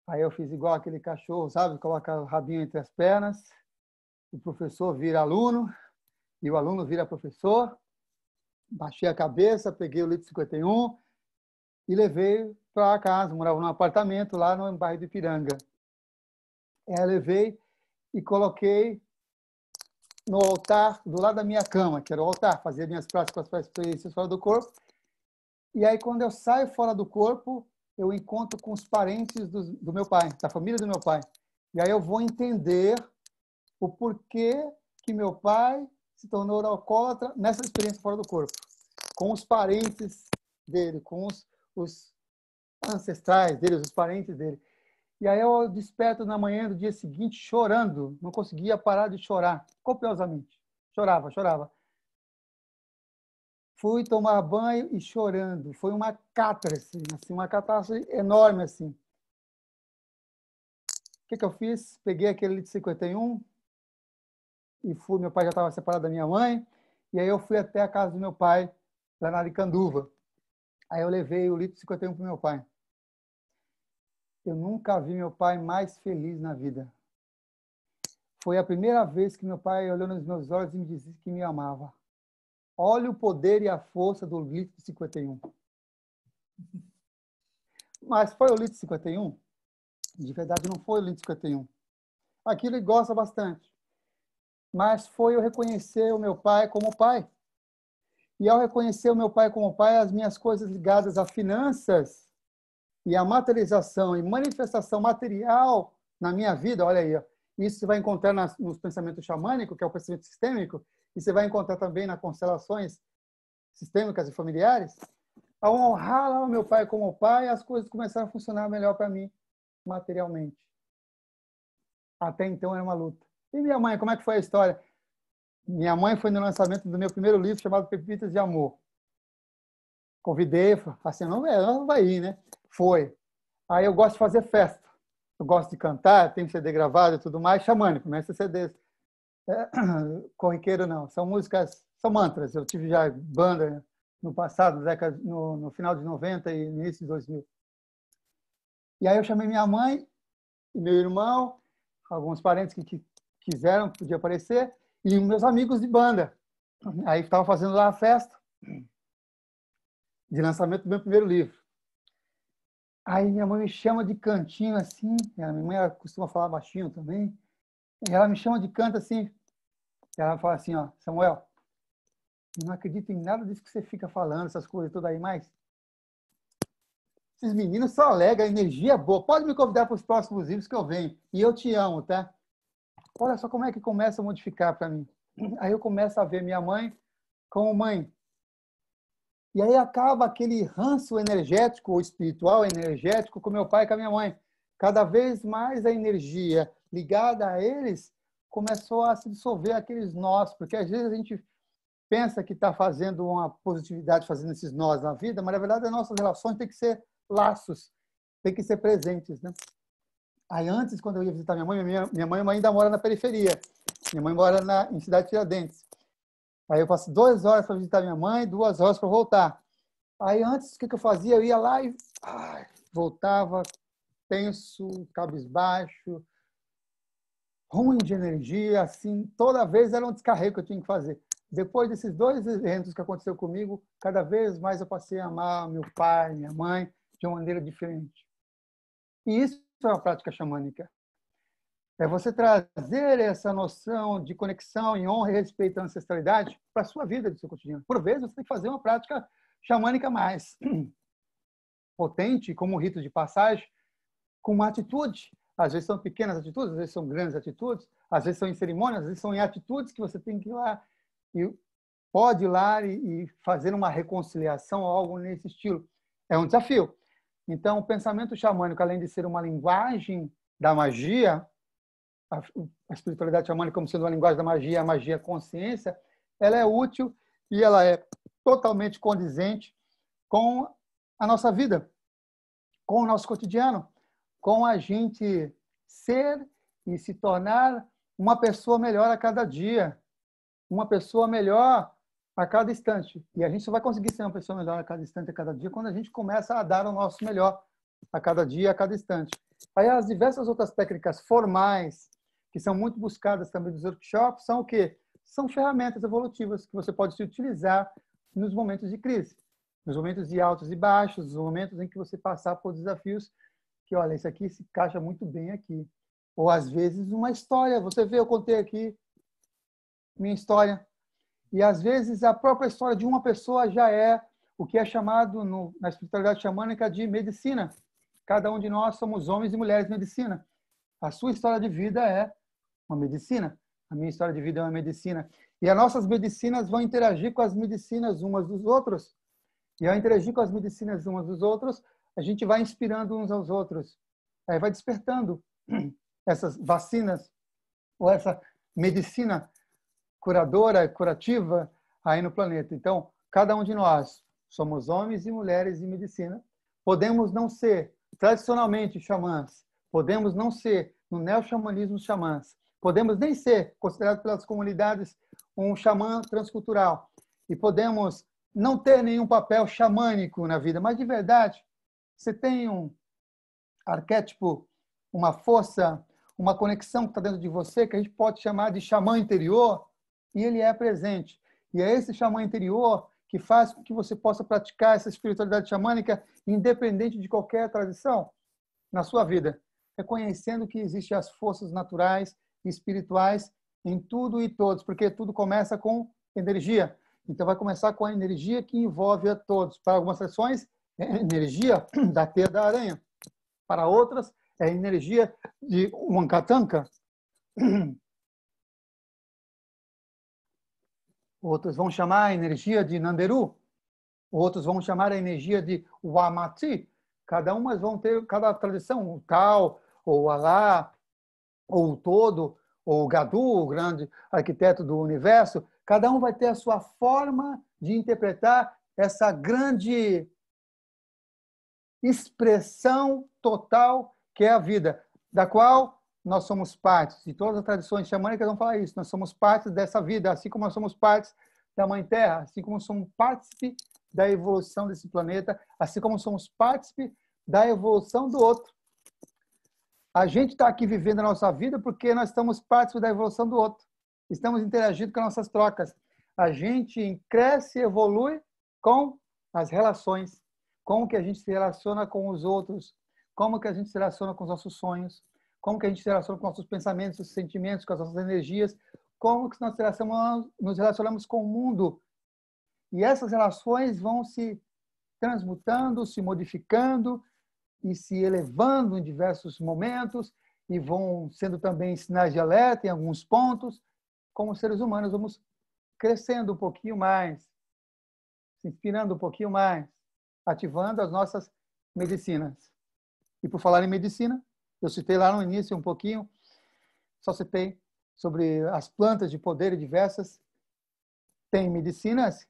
Aí eu fiz igual aquele cachorro, sabe? Coloca o rabinho entre as pernas, o professor vira aluno, e o aluno vira professor. Baixei a cabeça, peguei o litro 51 e levei para casa. Morava num apartamento lá no bairro do Ipiranga. Aí levei e coloquei no altar, do lado da minha cama, que era o altar, fazia minhas práticas para as experiências fora do corpo. E aí, quando eu saio fora do corpo, eu encontro com os parentes do meu pai, da família do meu pai. E aí eu vou entender o porquê que meu pai se tornou alcoólatra nessa experiência fora do corpo, com os parentes dele, com os ancestrais dele, os parentes dele. E aí eu desperto na manhã do dia seguinte chorando, não conseguia parar de chorar, copiosamente. Chorava. Fui tomar banho e chorando. Foi uma catarse, assim, uma catástrofe enorme, assim. O que eu fiz? Peguei aquele de 51... E fui, meu pai já estava separado da minha mãe, e aí eu fui até a casa do meu pai, lá na Aricanduva. Aí eu levei o litro 51 para meu pai. Eu nunca vi meu pai mais feliz na vida. Foi a primeira vez que meu pai olhou nos meus olhos e me disse que me amava. Olha o poder e a força do litro 51. Mas foi o litro 51? De verdade, não foi o litro 51. aquilo ele gosta bastante. Mas foi eu reconhecer o meu pai como pai. E ao reconhecer o meu pai como pai, as minhas coisas ligadas a finanças e a materialização e manifestação material na minha vida, olha aí, ó, isso você vai encontrar nos pensamentos xamânicos, que é o pensamento sistêmico, e você vai encontrar também nas constelações sistêmicas e familiares. Ao honrar lá o meu pai como pai, as coisas começaram a funcionar melhor para mim, materialmente. Até então era uma luta. E minha mãe, como é que foi a história? Minha mãe foi no lançamento do meu primeiro livro, chamado Pepitas de Amor. Convidei, falei assim, não vai ir, né? Foi. Aí eu gosto de fazer festa. Eu gosto de cantar, tenho CD gravado e tudo mais, xamânico, não é CD corriqueiro, não. São músicas, são mantras. Eu tive já banda no passado, no final de 90 e início de 2000. E aí eu chamei minha mãe e meu irmão, alguns parentes que quiseram, podia aparecer, e meus amigos de banda. Aí estava fazendo lá a festa de lançamento do meu primeiro livro. Aí minha mãe me chama de cantinho assim, minha mãe costuma falar baixinho também, e ela me chama de canto assim, e ela fala assim, ó, Samuel, eu não acredito em nada disso que você fica falando, essas coisas todas aí, mas esses meninos só alegam, a energia é boa, pode me convidar para os próximos livros que eu venho, e eu te amo, tá? Olha só como é que começa a modificar para mim. Aí eu começo a ver minha mãe como mãe. E aí acaba aquele ranço energético ou espiritual energético com meu pai e com a minha mãe. Cada vez mais a energia ligada a eles começou a se dissolver aqueles nós. Porque às vezes a gente pensa que está fazendo uma positividade, fazendo esses nós na vida, mas na verdade as nossas relações têm que ser laços, têm que ser presentes, né? Aí antes, quando eu ia visitar minha mãe ainda mora na periferia. Minha mãe mora em Cidade Tiradentes. Aí eu passo 2 horas para visitar minha mãe, 2 horas para voltar. Aí antes, o que eu fazia? Eu ia lá e voltava tenso, cabisbaixo, ruim de energia, assim. Toda vez era um descarrego que eu tinha que fazer. Depois desses 2 eventos que aconteceu comigo, cada vez mais eu passei a amar meu pai, minha mãe, de uma maneira diferente. E isso é uma prática xamânica. É você trazer essa noção de conexão em honra e respeito à ancestralidade para a sua vida, do seu cotidiano. Por vezes, você tem que fazer uma prática xamânica mais potente, como um rito de passagem, com uma atitude. Às vezes são pequenas atitudes, às vezes são grandes atitudes, às vezes são em cerimônias, às vezes são em atitudes que você tem que ir lá e pode ir lá e fazer uma reconciliação ou algo nesse estilo. É um desafio. Então, o pensamento xamânico, além de ser uma linguagem da magia, a espiritualidade xamânica como sendo uma linguagem da magia, a magia consciência, ela é útil e ela é totalmente condizente com a nossa vida, com o nosso cotidiano, com a gente ser e se tornar uma pessoa melhor a cada dia, uma pessoa melhor a cada instante. E a gente só vai conseguir ser uma pessoa melhor a cada instante, a cada dia, quando a gente começa a dar o nosso melhor a cada dia, a cada instante. Aí as diversas outras técnicas formais, que são muito buscadas também nos workshops, são o quê? São ferramentas evolutivas que você pode se utilizar nos momentos de crise, nos momentos de altos e baixos, nos momentos em que você passar por desafios que, olha, isso aqui se encaixa muito bem aqui. Ou, às vezes, uma história. Você vê, eu contei aqui minha história. E, às vezes, a própria história de uma pessoa já é o que é chamado, na espiritualidade xamânica, de medicina. Cada um de nós somos homens e mulheres de medicina. A sua história de vida é uma medicina. A minha história de vida é uma medicina. E as nossas medicinas vão interagir com as medicinas umas dos outros. E ao interagir com as medicinas umas dos outros, a gente vai inspirando uns aos outros. Aí vai despertando essas vacinas ou essa medicina curadora, curativa aí no planeta. Então, cada um de nós somos homens e mulheres de medicina. Podemos não ser tradicionalmente xamãs. Podemos não ser no neo-xamanismo xamãs. Podemos nem ser considerado pelas comunidades um xamã transcultural. E podemos não ter nenhum papel xamânico na vida. Mas, de verdade, você tem um arquétipo, uma força, uma conexão que está dentro de você, que a gente pode chamar de xamã interior, e ele é presente. E é esse xamã interior que faz com que você possa praticar essa espiritualidade xamânica independente de qualquer tradição na sua vida. reconhecendo que existem as forças naturais e espirituais em tudo e todos, porque tudo começa com energia. Então, vai começar com a energia que envolve a todos. Para algumas sessões, é energia da teia da aranha. Para outras, é energia de Huancatanca. Outros vão chamar a energia de Nanderu. Outros vão chamar a energia de Wamati. Cada uma vão ter, cada tradição, o Tal, ou o Alá, ou o Todo, ou o Gadu, o grande arquiteto do universo. Cada um vai ter a sua forma de interpretar essa grande expressão total que é a vida, da qual nós somos partes. E todas as tradições xamânicas vão falar isso. Nós somos partes dessa vida, assim como nós somos partes da Mãe Terra, assim como somos partes da evolução desse planeta, assim como somos partes da evolução do outro. A gente está aqui vivendo a nossa vida porque nós estamos partes da evolução do outro. Estamos interagindo com nossas trocas. A gente cresce e evolui com as relações. Como que a gente se relaciona com os outros? Como que a gente se relaciona com os nossos sonhos? Como que a gente se relaciona com nossos pensamentos, os sentimentos, com as nossas energias? Como que nós nos relacionamos com o mundo? E essas relações vão se transmutando, se modificando e se elevando em diversos momentos e vão sendo também sinais de alerta em alguns pontos. Como seres humanos, vamos crescendo um pouquinho mais, se inspirando um pouquinho mais, ativando as nossas medicinas. E por falar em medicina, eu citei lá no início um pouquinho, só citei sobre as plantas de poder diversas. Tem medicinas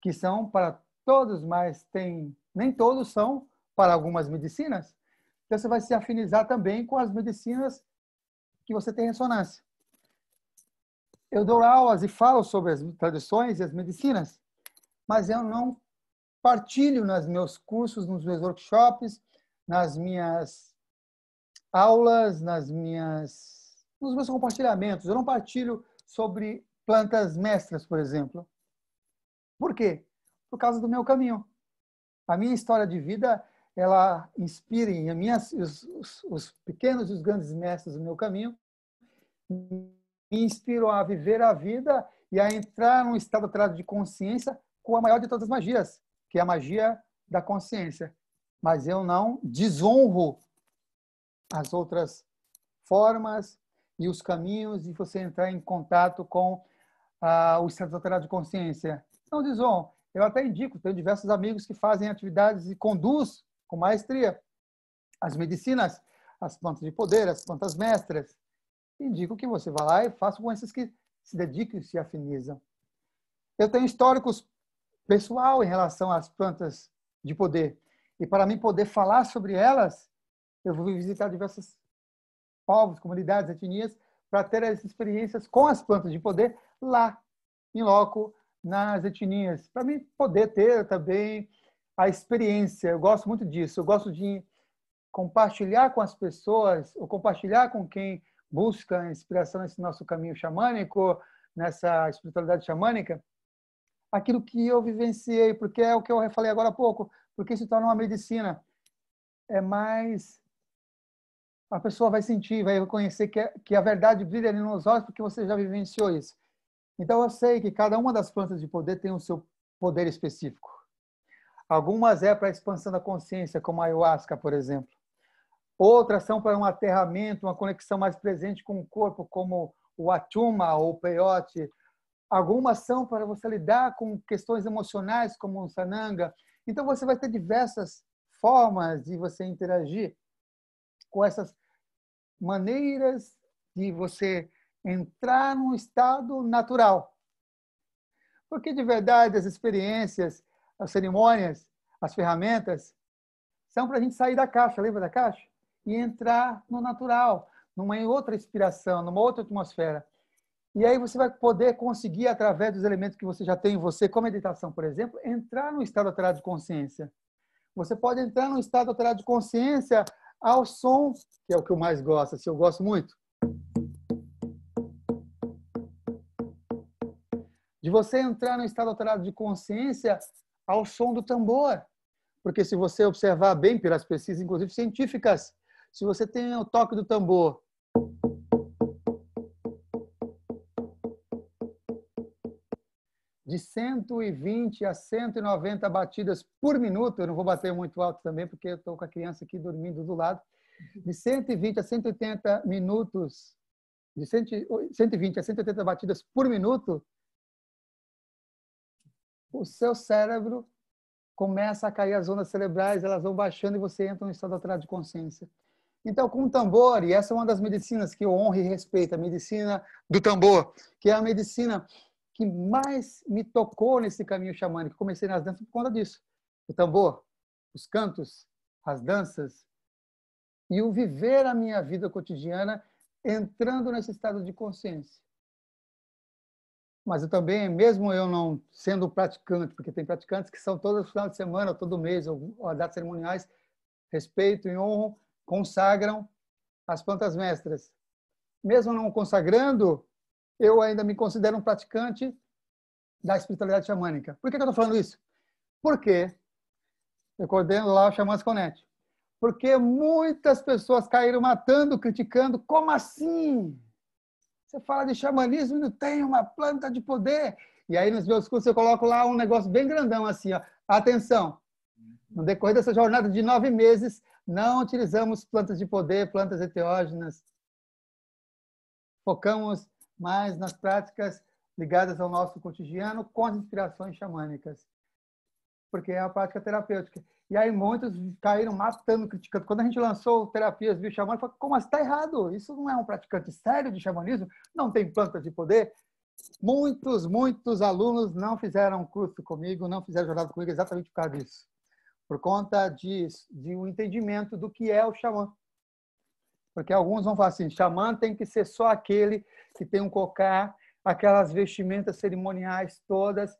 que são para todos, mas nem todos são para algumas medicinas. Então você vai se afinizar também com as medicinas que você tem ressonância. Eu dou aulas e falo sobre as tradições e as medicinas, mas eu não partilho nos meus cursos, nos meus workshops, nas minhas aulas, nos meus compartilhamentos. Eu não partilho sobre plantas mestras, por exemplo. Por quê? Por causa do meu caminho. A minha história de vida, ela inspira em os pequenos e os grandes mestres do meu caminho. Me inspirou a viver a vida e a entrar num estado alterado de consciência com a maior de todas as magias, que é a magia da consciência. Mas eu não desonro as outras formas e os caminhos de você entrar em contato com o estado alterado de consciência. Não desonro. Eu até indico, tenho diversos amigos que fazem atividades e conduz com maestria as medicinas, as plantas de poder, as plantas mestras. Indico que você vá lá e faça com esses que se dedicam e se afinizam. Eu tenho históricos pessoal em relação às plantas de poder. E para mim poder falar sobre elas, eu vou visitar diversos povos, comunidades, etnias, para ter as experiências com as plantas de poder lá, em loco, nas etnias. Para mim poder ter também a experiência. Eu gosto muito disso. Eu gosto de compartilhar com as pessoas, ou compartilhar com quem busca inspiração nesse nosso caminho xamânico, nessa espiritualidade xamânica, aquilo que eu vivenciei, porque é o que eu falei agora há pouco, porque se torna uma medicina. É mais... A pessoa vai sentir, vai reconhecer que a verdade brilha ali nos olhos porque você já vivenciou isso. Então eu sei que cada uma das plantas de poder tem o seu poder específico. Algumas é para a expansão da consciência, como a ayahuasca, por exemplo. Outras são para um aterramento, uma conexão mais presente com o corpo, como o atuma ou o peyote. Algumas são para você lidar com questões emocionais, como o sananga. Então você vai ter diversas formas de você interagir com essas maneiras de você entrar num estado natural. Porque de verdade as experiências, as cerimônias, as ferramentas são para a gente sair da caixa, lembra da caixa? E entrar no natural, numa outra inspiração, numa outra atmosfera. E aí você vai poder conseguir, através dos elementos que você já tem em você, como a meditação, por exemplo, entrar no estado alterado de consciência. Você pode entrar no estado alterado de consciência ao som, que é o que eu mais gosto, assim, eu gosto muito. De você entrar no estado alterado de consciência ao som do tambor. Porque se você observar bem pelas pesquisas, inclusive científicas, Se você tem o toque do tambor, de 120 a 190 batidas por minuto, eu não vou bater muito alto também, porque eu estou com a criança aqui dormindo do lado, de 120 a 180 minutos, de 120 a 180 batidas por minuto, o seu cérebro começa a cair as ondas cerebrais, elas vão baixando e você entra no estado alterado de consciência. Então, com o tambor, e essa é uma das medicinas que eu honro e respeito, a medicina do tambor, que é a medicina que mais me tocou nesse caminho xamânico. Comecei nas danças por conta disso. O tambor, os cantos, as danças e o viver a minha vida cotidiana entrando nesse estado de consciência. Mas eu também, mesmo eu não sendo praticante, porque tem praticantes que são todos os finais de semana, todo mês, ou datas cerimoniais, respeito e honro, consagram as plantas mestras. Mesmo não consagrando, eu ainda me considero um praticante da espiritualidade xamânica. Por que eu estou falando isso? Porque eu coordeno lá o Xamans Connect. Porque muitas pessoas caíram matando, criticando. Como assim? Você fala de xamanismo e não tem uma planta de poder. E aí nos meus cursos eu coloco lá um negócio bem grandão assim, ó. Atenção! No decorrer dessa jornada de 9 meses, não utilizamos plantas de poder, plantas enteógenas. Focamos mas nas práticas ligadas ao nosso cotidiano, com as inspirações xamânicas. Porque é uma prática terapêutica. E aí muitos caíram matando, criticando. Quando a gente lançou terapias bioxamânicas, eu falei, como está errado? Isso não é um praticante sério de xamanismo? Não tem planta de poder? Muitos, muitos alunos não fizeram curso comigo, não fizeram jornada comigo exatamente por causa disso. Por conta de um entendimento do que é o xamã. Porque alguns vão falar assim, xamã tem que ser só aquele que tem um cocá, aquelas vestimentas cerimoniais todas,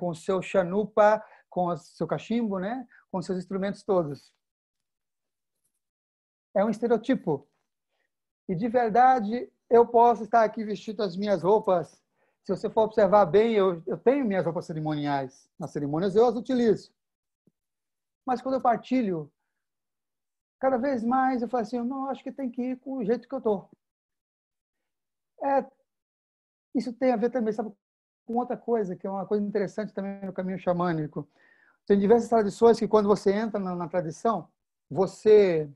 com o seu chanupa, com o seu cachimbo, né? Com os seus instrumentos todos. É um estereotipo. E de verdade, eu posso estar aqui vestido as minhas roupas. Se você for observar bem, eu tenho minhas roupas cerimoniais. Nas cerimônias eu as utilizo. Mas quando eu partilho, cada vez mais eu falo assim, não, acho que tem que ir com o jeito que eu estou. Isso tem a ver também, sabe, com outra coisa, que é uma coisa interessante também no caminho xamânico. Tem diversas tradições que quando você entra na tradição, você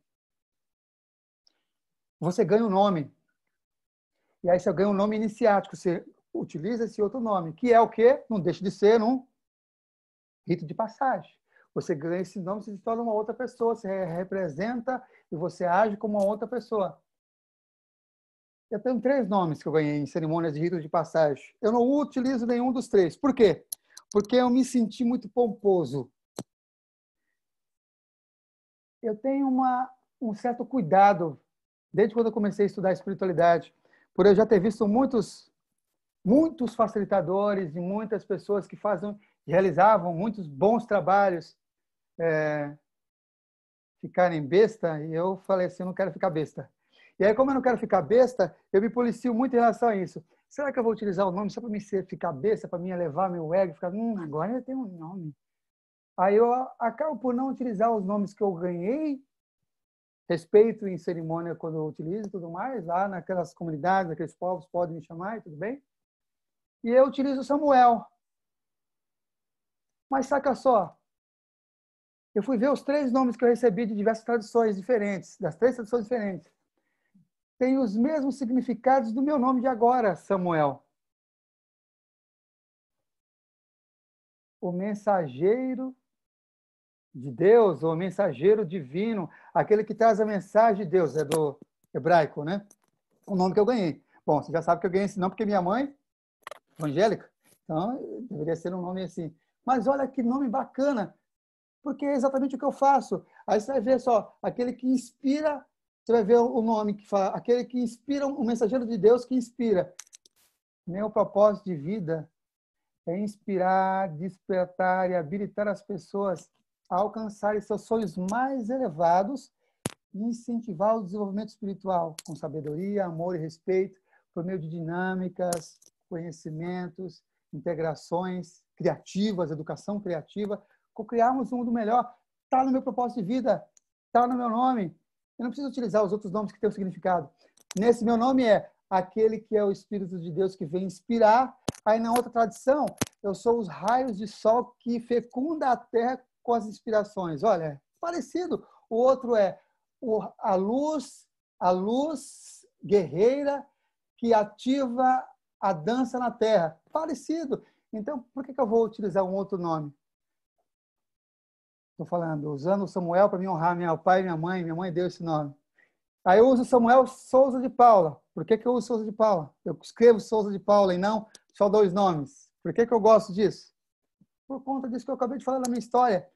ganha um nome. E aí você ganha um nome iniciático, você utiliza esse outro nome, que é o quê? Não deixa de ser um rito de passagem. Você ganha esse nome, você se torna uma outra pessoa, você representa e você age como uma outra pessoa. Eu tenho 3 nomes que eu ganhei em cerimônias de rito de passagem. Eu não utilizo nenhum dos 3. Por quê? Porque eu me senti muito pomposo. Eu tenho um certo cuidado, desde quando eu comecei a estudar espiritualidade, por eu já ter visto muitos facilitadores e muitas pessoas que realizavam muitos bons trabalhos, ficarem besta, e eu falei assim, eu não quero ficar besta. E aí, como eu não quero ficar besta, eu me policio muito em relação a isso. Será que eu vou utilizar o nome só para me ficar besta, para me elevar meu ego, ficar, agora eu tenho um nome. Aí eu acabo por não utilizar os nomes que eu ganhei, respeito em cerimônia quando eu utilizo e tudo mais, lá naquelas comunidades, naqueles povos podem me chamar e tudo bem. E eu utilizo Samuel. Mas saca só, eu fui ver os 3 nomes que eu recebi de diversas tradições diferentes, das 3 tradições diferentes. Tem os mesmos significados do meu nome de agora, Samuel. O mensageiro de Deus, ou mensageiro divino, aquele que traz a mensagem de Deus, é do hebraico, né? O nome que eu ganhei. Bom, você já sabe que eu ganhei esse nome porque minha mãe, evangélica, então deveria ser um nome assim. Mas olha que nome bacana, porque é exatamente o que eu faço. Aí você vai ver só, aquele que inspira, você vai ver o nome que fala, aquele que inspira, o mensageiro de Deus que inspira. Meu propósito de vida é inspirar, despertar e habilitar as pessoas a alcançarem seus sonhos mais elevados e incentivar o desenvolvimento espiritual com sabedoria, amor e respeito, por meio de dinâmicas, conhecimentos, integrações criativas, educação criativa, co-criarmos um mundo melhor. Está no meu propósito de vida, está no meu nome, Eu não preciso utilizar os outros nomes que têm um significado. Nesse meu nome é aquele que é o Espírito de Deus que vem inspirar. Aí na outra tradição, eu sou os raios de sol que fecunda a terra com as inspirações. Olha, parecido. O outro é a luz guerreira que ativa a dança na terra. Parecido. Então, por que eu vou utilizar um outro nome? Estou falando, usando o Samuel para me honrar, meu pai e minha mãe. Minha mãe deu esse nome. Aí eu uso Samuel Souza de Paula. Por que eu uso Souza de Paula? Eu escrevo Souza de Paula e não só dois nomes. Por que eu gosto disso? Por conta disso que eu acabei de falar na minha história.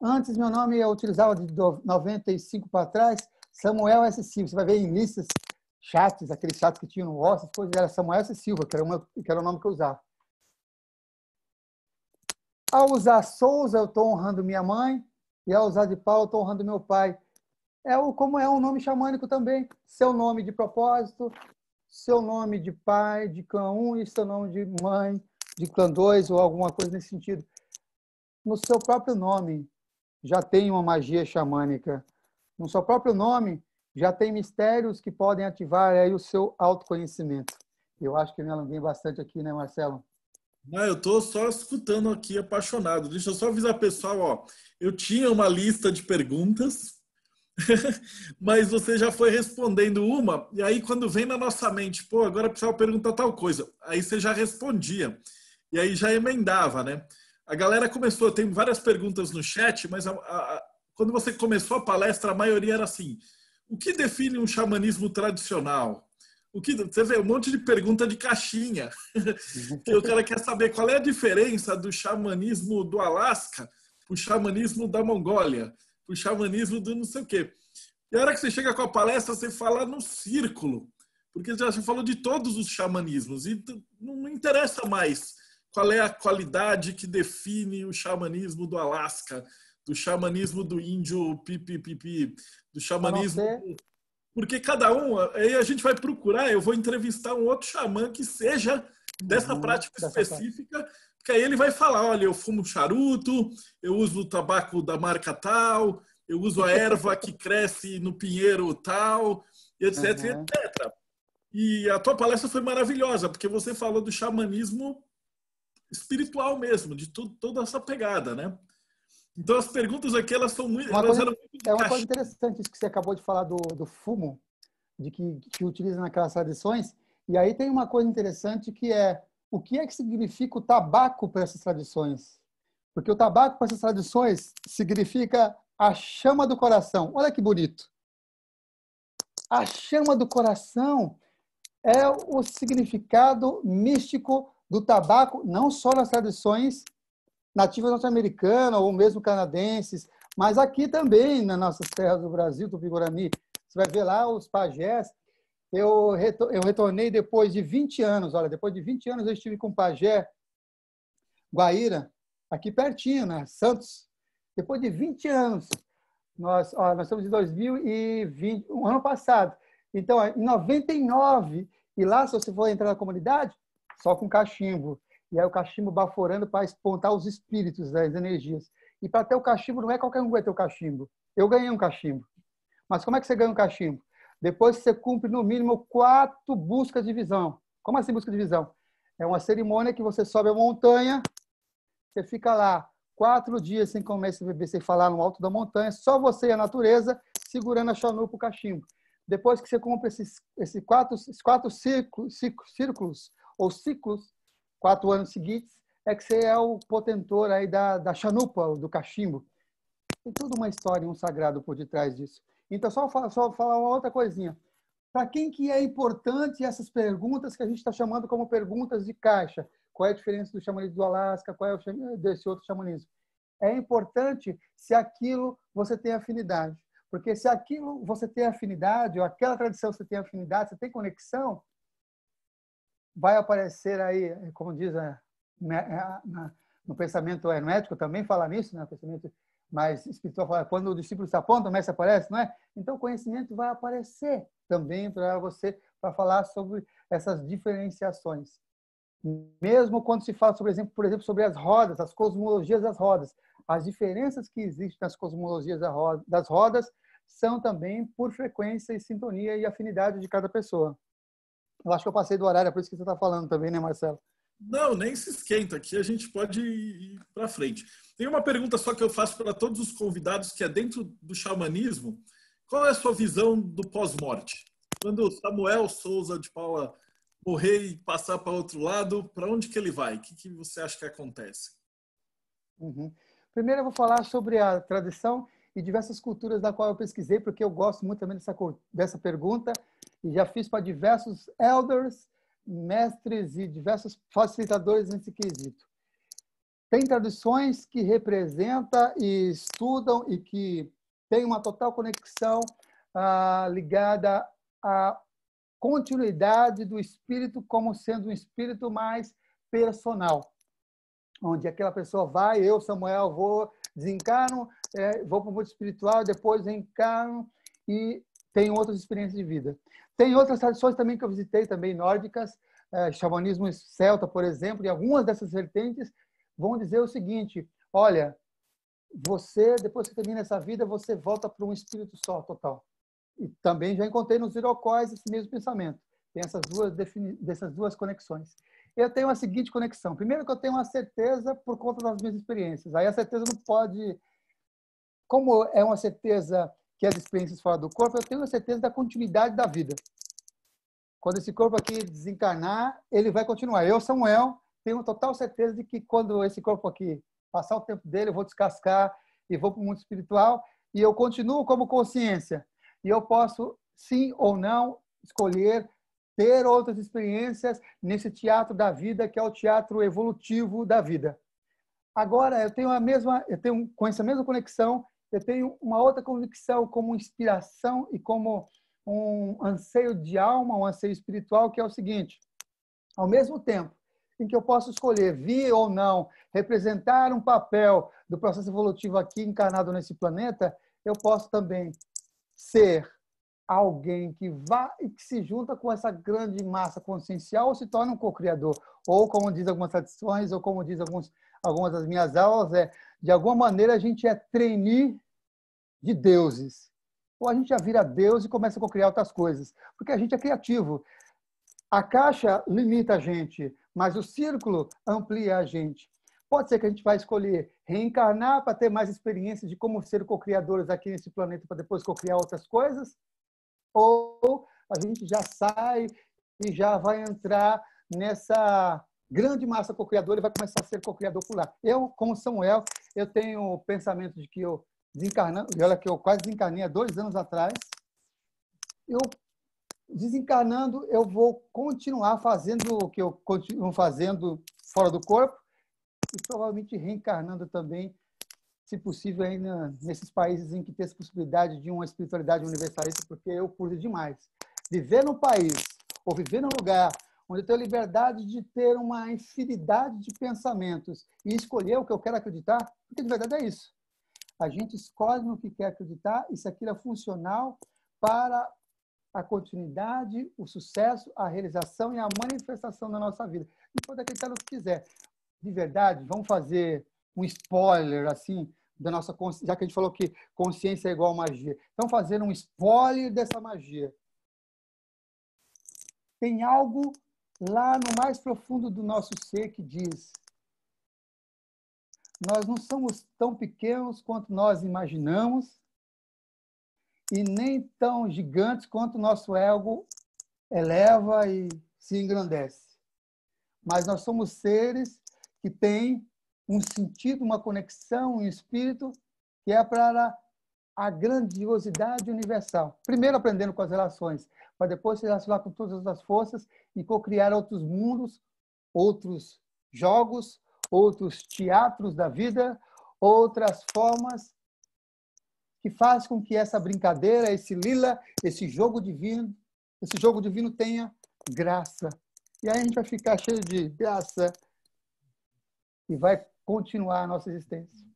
Antes, meu nome eu utilizava de 95 para trás, Samuel S. Silva. Você vai ver em listas chats, aqueles chats que tinham no WhatsApp, essas coisas, era Samuel S. Silva, que era o nome que eu usava. Ao usar Souza, eu estou honrando minha mãe, e ao usar de Paulo, eu estou honrando meu pai. Como é um nome xamânico também, seu nome de propósito, seu nome de pai, de clã 1, e seu nome de mãe, de clã 2, ou alguma coisa nesse sentido. No seu próprio nome já tem uma magia xamânica. No seu próprio nome já tem mistérios que podem ativar aí o seu autoconhecimento. Eu acho que eu me alonguei bastante aqui, né, Marcelo? Não, eu estou só escutando aqui, apaixonado. Deixa eu só avisar pessoal, ó. Eu tinha uma lista de perguntas, mas você já foi respondendo uma, e aí quando vem na nossa mente, pô, agora precisava perguntar tal coisa, aí você já respondia, e aí já emendava, né? A galera começou, tem várias perguntas no chat, mas quando você começou a palestra, a maioria era assim, o que define um xamanismo tradicional? Você vê um monte de pergunta de caixinha. Que o cara quer saber qual é a diferença do xamanismo do Alasca pro xamanismo da Mongólia, pro xamanismo do não sei o quê. E a hora que você chega com a palestra, você fala no círculo, porque já se falou de todos os xamanismos e não interessa mais qual é a qualidade que define o xamanismo do Alasca, do xamanismo do índio pipi, do xamanismo... Porque cada um, aí a gente vai procurar, eu vou entrevistar um outro xamã que seja dessa prática específica, porque aí ele vai falar, olha, eu fumo charuto, eu uso o tabaco da marca tal, eu uso a erva que cresce no pinheiro tal, etc, etc. E a tua palestra foi maravilhosa, porque você falou do xamanismo espiritual mesmo, de toda essa pegada, né? Então, as perguntas aqui, elas são muito... uma coisa interessante isso que você acabou de falar do fumo, que utiliza naquelas tradições. E aí tem uma coisa interessante que é o que é que significa o tabaco para essas tradições? Porque o tabaco para essas tradições significa a chama do coração. Olha que bonito. A chama do coração é o significado místico do tabaco, não só nas tradições nativas norte-americanas ou mesmo canadenses, mas aqui também, nas nossas terras do Brasil, Tupi-Guarani. Você vai ver lá os pajés. Eu retornei depois de 20 anos. Olha, depois de 20 anos eu estive com o pajé Guaíra, aqui pertinho, né? Santos. Depois de 20 anos. Nós estamos em 2020, um ano passado. Então, em 99, e lá, se você for entrar na comunidade, só com cachimbo. E aí o cachimbo baforando para espantar os espíritos, né, as energias. E para ter o cachimbo, não é qualquer um que vai ter o cachimbo. Eu ganhei um cachimbo. Mas como é que você ganha um cachimbo? Depois que você cumpre, no mínimo, 4 buscas de visão. Como assim busca de visão? É uma cerimônia que você sobe a montanha, você fica lá 4 dias sem comer, sem beber, sem falar, no alto da montanha, só você e a natureza, segurando a chanupa, o cachimbo. Depois que você cumpre esses quatro ciclos, 4 anos seguintes, é que você é o potentor aí da chanupa, do cachimbo. Tem toda uma história, um sagrado por detrás disso. Então, só falar uma outra coisinha. Para quem que é importante essas perguntas que a gente está chamando como perguntas de caixa? Qual é a diferença do xamanismo do Alasca? Qual é desse outro xamanismo? É importante se aquilo você tem afinidade. Porque se aquilo você tem afinidade, ou aquela tradição você tem afinidade, você tem conexão, vai aparecer aí, como diz no pensamento hermético, também fala nisso, né? O pensamento mais espiritual fala, quando o discípulo se aponta, o mestre aparece, não é? Então o conhecimento vai aparecer também para você, para falar sobre essas diferenciações. Mesmo quando se fala, por exemplo, sobre as rodas, as cosmologias das rodas. As diferenças que existem nas cosmologias das rodas são também por frequência e sintonia e afinidade de cada pessoa. Eu acho que eu passei do horário, é por isso que você está falando também, né, Marcelo? Não, nem se esquenta, aqui a gente pode ir para frente. Tem uma pergunta só que eu faço para todos os convidados, que é dentro do xamanismo, qual é a sua visão do pós-morte? Quando o Samuel Souza de Paula morrer e passar para outro lado, para onde que ele vai? O que que você acha que acontece? Uhum. Primeiro eu vou falar sobre a tradição e diversas culturas da qual eu pesquisei, porque eu gosto muito também dessa pergunta, e já fiz para diversos elders, mestres e diversos facilitadores nesse quesito. Tem tradições que representam e estudam e que tem uma total conexão ligada à continuidade do espírito como sendo um espírito mais personal, onde aquela pessoa vai, eu, Samuel, vou, desencarno, vou para o mundo espiritual, depois reencarno e tem outras experiências de vida. Tem outras tradições também que eu visitei, também nórdicas, xamanismo celta, por exemplo, e algumas dessas vertentes vão dizer o seguinte: olha, você, depois que termina essa vida, você volta para um espírito só, total. E também já encontrei nos Iroquois esse mesmo pensamento. Tem essas duas conexões. Eu tenho a seguinte conexão. Primeiro que eu tenho uma certeza por conta das minhas experiências. Aí a certeza não pode... Como é uma certeza... que as experiências fora do corpo, eu tenho a certeza da continuidade da vida. Quando esse corpo aqui desencarnar, ele vai continuar. Eu, Samuel, tenho total certeza de que quando esse corpo aqui passar o tempo dele, eu vou descascar e vou para o mundo espiritual e eu continuo como consciência. E eu posso, sim ou não, escolher ter outras experiências nesse teatro da vida, que é o teatro evolutivo da vida. Agora, com essa mesma conexão, eu tenho uma outra convicção como inspiração e como um anseio de alma, um anseio espiritual, que é o seguinte: ao mesmo tempo em que eu posso escolher vir ou não, representar um papel do processo evolutivo aqui encarnado nesse planeta, eu posso também ser alguém que vá e que se junta com essa grande massa consciencial ou se torna um co-criador. Ou, como diz algumas tradições, ou como diz algumas das minhas aulas, de alguma maneira a gente é trainee de deuses. Ou a gente já vira Deus e começa a co-criar outras coisas. Porque a gente é criativo. A caixa limita a gente, mas o círculo amplia a gente. Pode ser que a gente vai escolher reencarnar para ter mais experiência de como ser co-criadores aqui nesse planeta para depois co-criar outras coisas. Ou a gente já sai e já vai entrar nessa grande massa co-criadora e vai começar a ser co-criador por lá. Eu, como Samuel, eu tenho o pensamento de que eu desencarnando, e olha que eu quase desencarnei há 2 anos atrás, eu desencarnando, eu vou continuar fazendo o que eu continuo fazendo fora do corpo e provavelmente reencarnando também, se possível, ainda nesses países em que tem essa possibilidade de uma espiritualidade universalista, porque eu curto demais. Viver num país ou viver num lugar onde eu tenho liberdade de ter uma infinidade de pensamentos e escolher o que eu quero acreditar, porque de verdade é isso. A gente escolhe no que quer acreditar e se aquilo é funcional para a continuidade, o sucesso, a realização e a manifestação da nossa vida. E pode acreditar no que quiser. De verdade, vamos fazer um spoiler, assim, da nossa consciência, já que a gente falou que consciência é igual a magia. Então, fazer um spoiler dessa magia. Tem algo lá no mais profundo do nosso ser que diz: nós não somos tão pequenos quanto nós imaginamos e nem tão gigantes quanto o nosso ego eleva e se engrandece. Mas nós somos seres que têm um sentido, uma conexão, um espírito que é para a grandiosidade universal. Primeiro aprendendo com as relações, para depois se relacionar com todas as forças e co-criar outros mundos, outros jogos, outros teatros da vida, outras formas que faz com que essa brincadeira, esse lila, esse jogo divino tenha graça. E aí a gente vai ficar cheio de graça e vai continuar a nossa existência.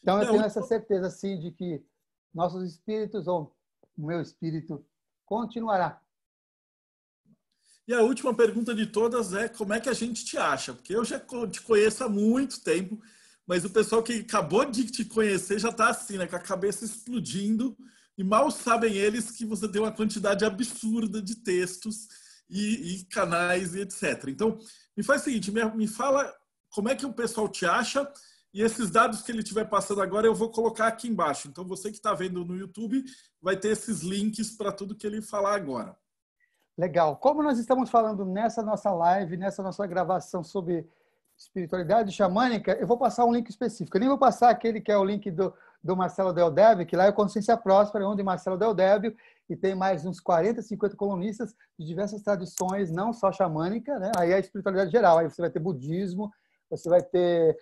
Então eu tenho essa certeza, sim, de que nossos espíritos, ou o meu espírito, continuará. E a última pergunta de todas é: como é que a gente te acha? Porque eu já te conheço há muito tempo, mas o pessoal que acabou de te conhecer já está assim, né, com a cabeça explodindo E mal sabem eles que você tem uma quantidade absurda de textos e canais e etc. Então, me faz o seguinte, me fala como é que o pessoal te acha, e esses dados que ele estiver passando agora eu vou colocar aqui embaixo. Então, você que está vendo no YouTube vai ter esses links para tudo que ele falar agora. Legal. Como nós estamos falando nessa nossa live, nessa nossa gravação sobre espiritualidade xamânica, eu vou passar um link específico. Eu nem vou passar aquele que é o link do Marcelo Del Debbio, que lá é Consciência Próspera, onde Marcelo Del Debbio, e tem mais uns 40, 50 colunistas de diversas tradições, não só xamânica, né? Aí é a espiritualidade geral. Aí você vai ter budismo, você vai ter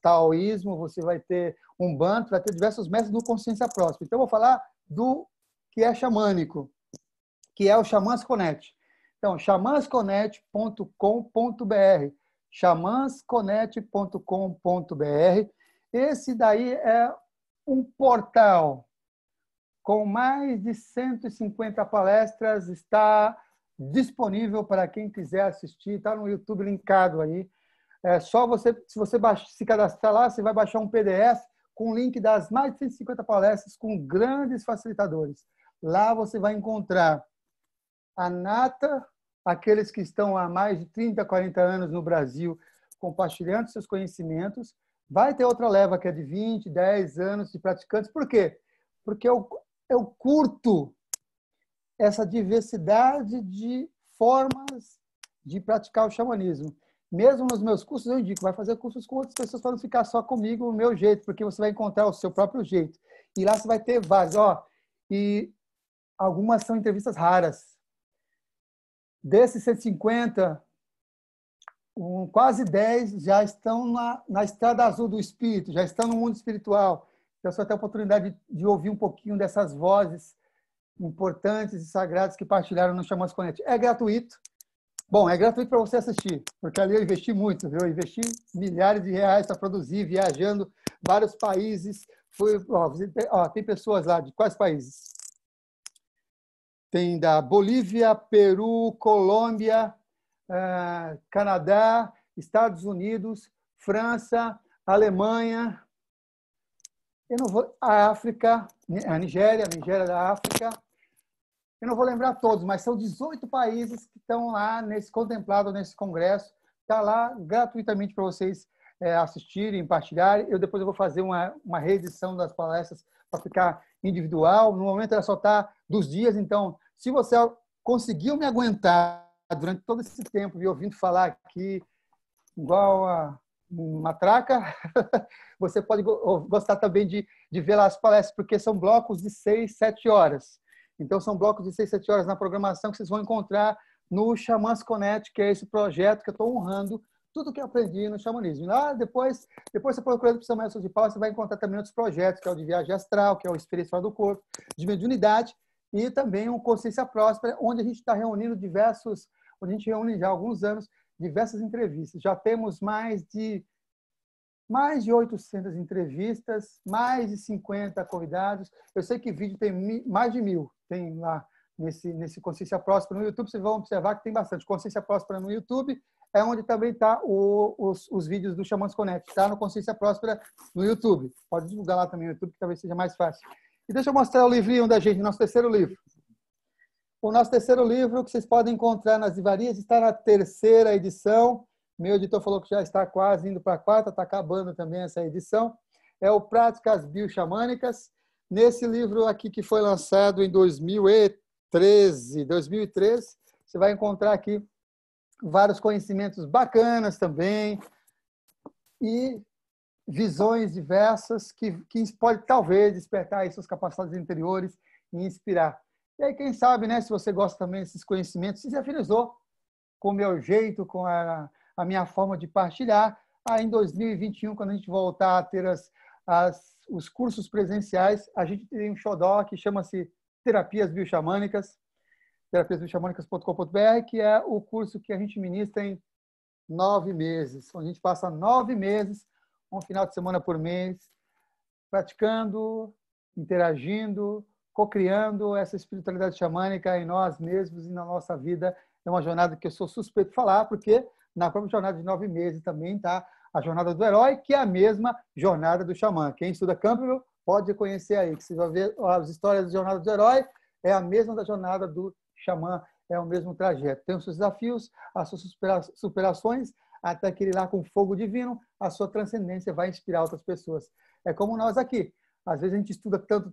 taoísmo, você vai ter umbanda, vai ter diversos mestres no Consciência Próspera. Então eu vou falar do que é xamânico, que é o Xamans Connect. Então, xamansconnect.com.br, xamansconnect.com.br. Esse daí é um portal com mais de 150 palestras, está disponível para quem quiser assistir, está no YouTube linkado aí. É só você, se você se cadastrar lá, você vai baixar um PDF com o link das mais de 150 palestras com grandes facilitadores. Lá você vai encontrar a nata, aqueles que estão há mais de 30, 40 anos no Brasil, compartilhando seus conhecimentos. Vai ter outra leva que é de 20, 10 anos de praticantes. Por quê? Porque eu curto essa diversidade de formas de praticar o xamanismo. Mesmo nos meus cursos, eu indico, vai fazer cursos com outras pessoas para não ficar só comigo, o meu jeito, porque você vai encontrar o seu próprio jeito. E lá você vai ter vários. Ó, e algumas são entrevistas raras. Desses 150, quase 10 já estão na estrada azul do espírito, já estão no mundo espiritual. Então, só tem a oportunidade de ouvir um pouquinho dessas vozes importantes e sagradas que partilharam no Xamãs Connect. É gratuito. Bom, é gratuito para você assistir, porque ali eu investi muito, viu? Eu investi milhares de reais para produzir, viajando vários países. Tem pessoas lá de quais países? Tem da Bolívia, Peru, Colômbia, Canadá, Estados Unidos, França, Alemanha, eu não vou, a África, a Nigéria da África. Eu não vou lembrar todos, mas são 18 países que estão lá contemplados nesse congresso. Está lá gratuitamente para vocês assistirem, partilharem. Depois eu vou fazer uma reedição das palestras para ficar individual. No momento ela só está dos dias, então, se você conseguiu me aguentar durante todo esse tempo, me ouvindo falar aqui igual a matraca, você pode gostar também de ver lá as palestras, porque são blocos de 6, 7 horas. Então, são blocos de 6, 7 horas na programação que vocês vão encontrar no Xamãs Connect, que é esse projeto que eu estou honrando tudo que eu aprendi no xamanismo. Lá, depois você procurando para o Samuel Souza de Paula, você vai encontrar também outros projetos, que é o de viagem astral, que é o Espírito Fora do Corpo, de mediunidade, e também o Consciência Próspera, onde a gente está reunindo onde a gente reúne já há alguns anos diversas entrevistas. Já temos mais de 800 entrevistas, mais de 50 convidados. Eu sei que vídeo tem mais de 1000, tem lá nesse Consciência Próspera no YouTube. Vocês vão observar que tem bastante Consciência Próspera no YouTube. É onde também tá os vídeos do Xamãs Connect. Tá no Consciência Próspera no YouTube. Pode divulgar lá também no YouTube, que talvez seja mais fácil. E deixa eu mostrar o livrinho da gente, nosso terceiro livro. O nosso terceiro livro, que vocês podem encontrar nas livrarias, está na 3ª edição. Meu editor falou que já está quase indo para a 4ª, está acabando também essa edição. É o Práticas Bioxamânicas. Nesse livro aqui, que foi lançado em 2013, você vai encontrar aqui vários conhecimentos bacanas também e visões diversas que pode talvez despertar aí suas capacidades interiores e inspirar. E aí, quem sabe, né, se você gosta também desses conhecimentos, se afinizou com o meu jeito, com a minha forma de partilhar, aí em 2021, quando a gente voltar a ter os cursos presenciais, a gente tem um xodó que chama-se Terapias Bioxamânicas, terapiasbioxamanicas.com.br, que é o curso que a gente ministra em 9 meses, onde a gente passa 9 meses, um final de semana por mês, praticando, interagindo, cocriando essa espiritualidade xamânica em nós mesmos e na nossa vida. É uma jornada que eu sou suspeito de falar, porque na própria jornada de 9 meses também está a jornada do herói, que é a mesma jornada do xamã. Quem estuda Campbell Pode conhecer aí, que você vai ver as histórias da jornada do herói, é a mesma da jornada do xamã, é o mesmo trajeto. Tem os seus desafios, as suas superações, até que ele lá com fogo divino, a sua transcendência vai inspirar outras pessoas. É como nós aqui. Às vezes a gente estuda tanto,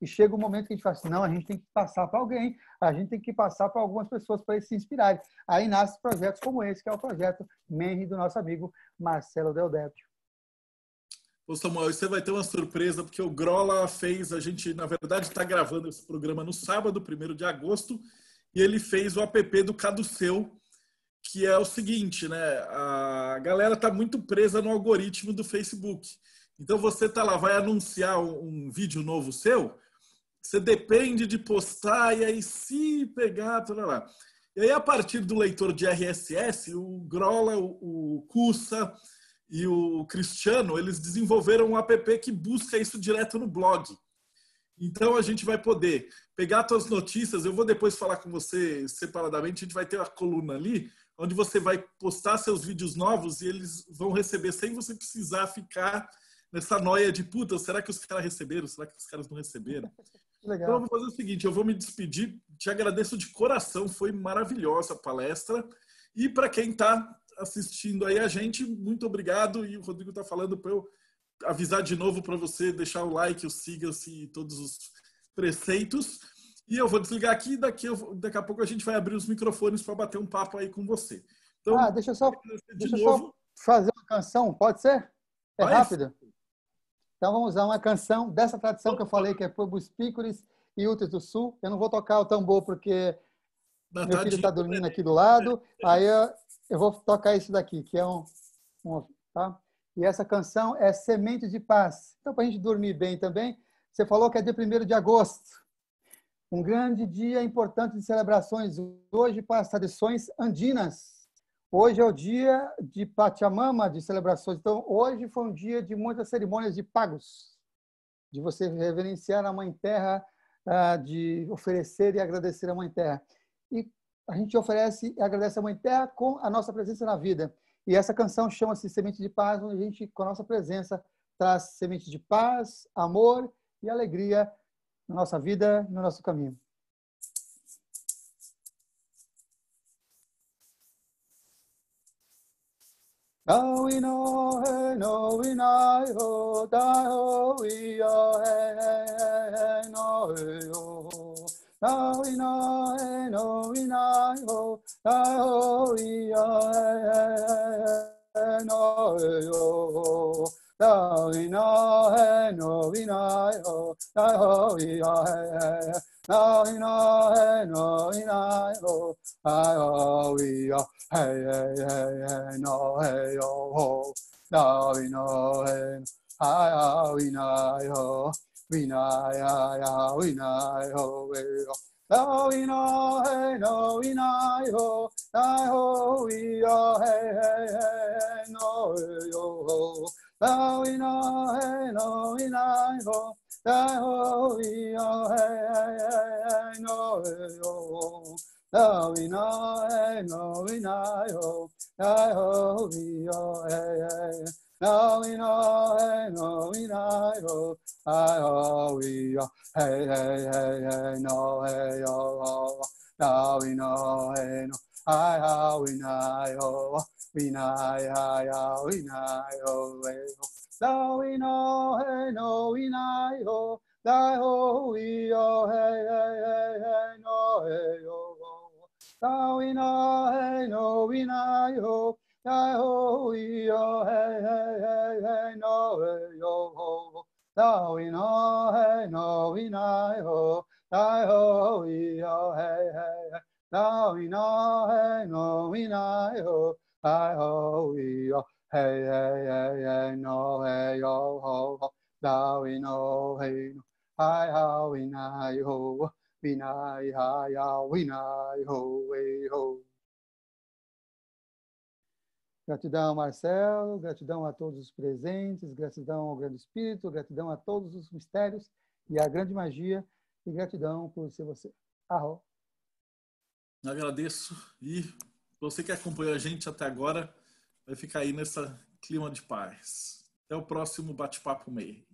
e chega um momento que a gente fala assim, não, a gente tem que passar para alguém, a gente tem que passar para algumas pessoas para eles se inspirarem. Aí nascem projetos como esse, que é o projeto Mayhem do nosso amigo Marcelo Del Debbio. Ô Samuel, você vai ter uma surpresa, porque o Grola fez, a gente, na verdade, está gravando esse programa no sábado, 1º de agosto, e ele fez o app do Caduceu, que é o seguinte, né? A galera está muito presa no algoritmo do Facebook. Então você tá lá, vai anunciar um vídeo novo seu, você depende de postar e aí se pegar, tudo lá. E aí a partir do leitor de RSS, o Grola, o Cussa e o Cristiano, eles desenvolveram um app que busca isso direto no blog. Então a gente vai poder pegar suas notícias, eu vou depois falar com você separadamente, a gente vai ter uma coluna ali, onde você vai postar seus vídeos novos e eles vão receber sem você precisar ficar nessa noia de, puta, será que os caras receberam? Será que os caras não receberam? Legal. Então, eu vou fazer o seguinte, eu vou me despedir. Te agradeço de coração, foi maravilhosa a palestra. E para quem está assistindo aí a gente, muito obrigado. E o Rodrigo está falando para eu avisar de novo para você deixar o like, o siga-se e todos os preceitos. E eu vou desligar aqui e daqui a pouco a gente vai abrir os microfones para bater um papo aí com você. Então, deixa eu só fazer uma canção, pode ser? É rápido? Então vamos usar uma canção dessa tradição que eu falei, que é Pueblos Pícuris e Utes do Sul. Eu não vou tocar o tambor porque meu filho está dormindo aqui do lado. Aí eu vou tocar isso daqui, que é tá? E essa canção é Semente de Paz. Então, para a gente dormir bem também, você falou que é dia 1º de agosto. Um grande dia importante de celebrações hoje para as tradições andinas. Hoje é o dia de Pachamama, de celebrações. Então, hoje foi um dia de muitas cerimônias de pagos, de você reverenciar a Mãe Terra, de oferecer e agradecer a Mãe Terra. E a gente oferece e agradece a Mãe Terra com a nossa presença na vida. E essa canção chama-se Semente de Paz, onde a gente, com a nossa presença, traz semente de paz, amor e alegria na nossa vida e no nosso caminho. Now we know, hey, no we know, oh, da oh, we oh, hey, hey, hey, no, hey, oh. Now we know, hey, no we know, oh, da oh, we oh, hey, hey, hey, no, hey, oh. Now we know, hey, no we know, oh, da oh, we oh, hey, hey. Now we know, hey, no we know, oh, da oh, we oh. Hey, hey, hey, hey, no, hey, oh, oh. Now we know, hey, ah, we know, oh, we know, ah, we know, oh, we oh. Now we know, hey, no, we know, oh, ah, oh, we oh, hey, hey, hey, no, hey, oh. Now we know, hey, no, we know, oh, ah, oh, we oh, hey, hey, hey, no, hey, oh. No we know, hey, no we know, oh, I hope we oh, hey, hey. No we know, hey, no we know, oh, I hope we oh, hey, hey, hey, hey, no, hey, oh, oh. No we know, hey, no, I hope we know, oh, we know, I hope we know, oh, hey, oh. No we know, hey, no we know, oh, I hope we oh, hey, hey, hey, hey, no, hey, oh. Now we know, hey, no, we know, oh, we oh, hey, hey, hey, hey, no, hey, oh. Now we know, hey, no, we know, oh, we oh, hey, hey. Now we know, hey, no, we know, oh, we oh, hey, hey, hey, hey, no, hey, oh. Now we know, hey, how we know. Gratidão, Marcelo, gratidão a todos os presentes, gratidão ao Grande Espírito, gratidão a todos os mistérios e à grande magia, e gratidão por ser você. Arro. Agradeço, e você que acompanhou a gente até agora vai ficar aí nesse clima de paz. Até o próximo Bate-Papo Mayhem.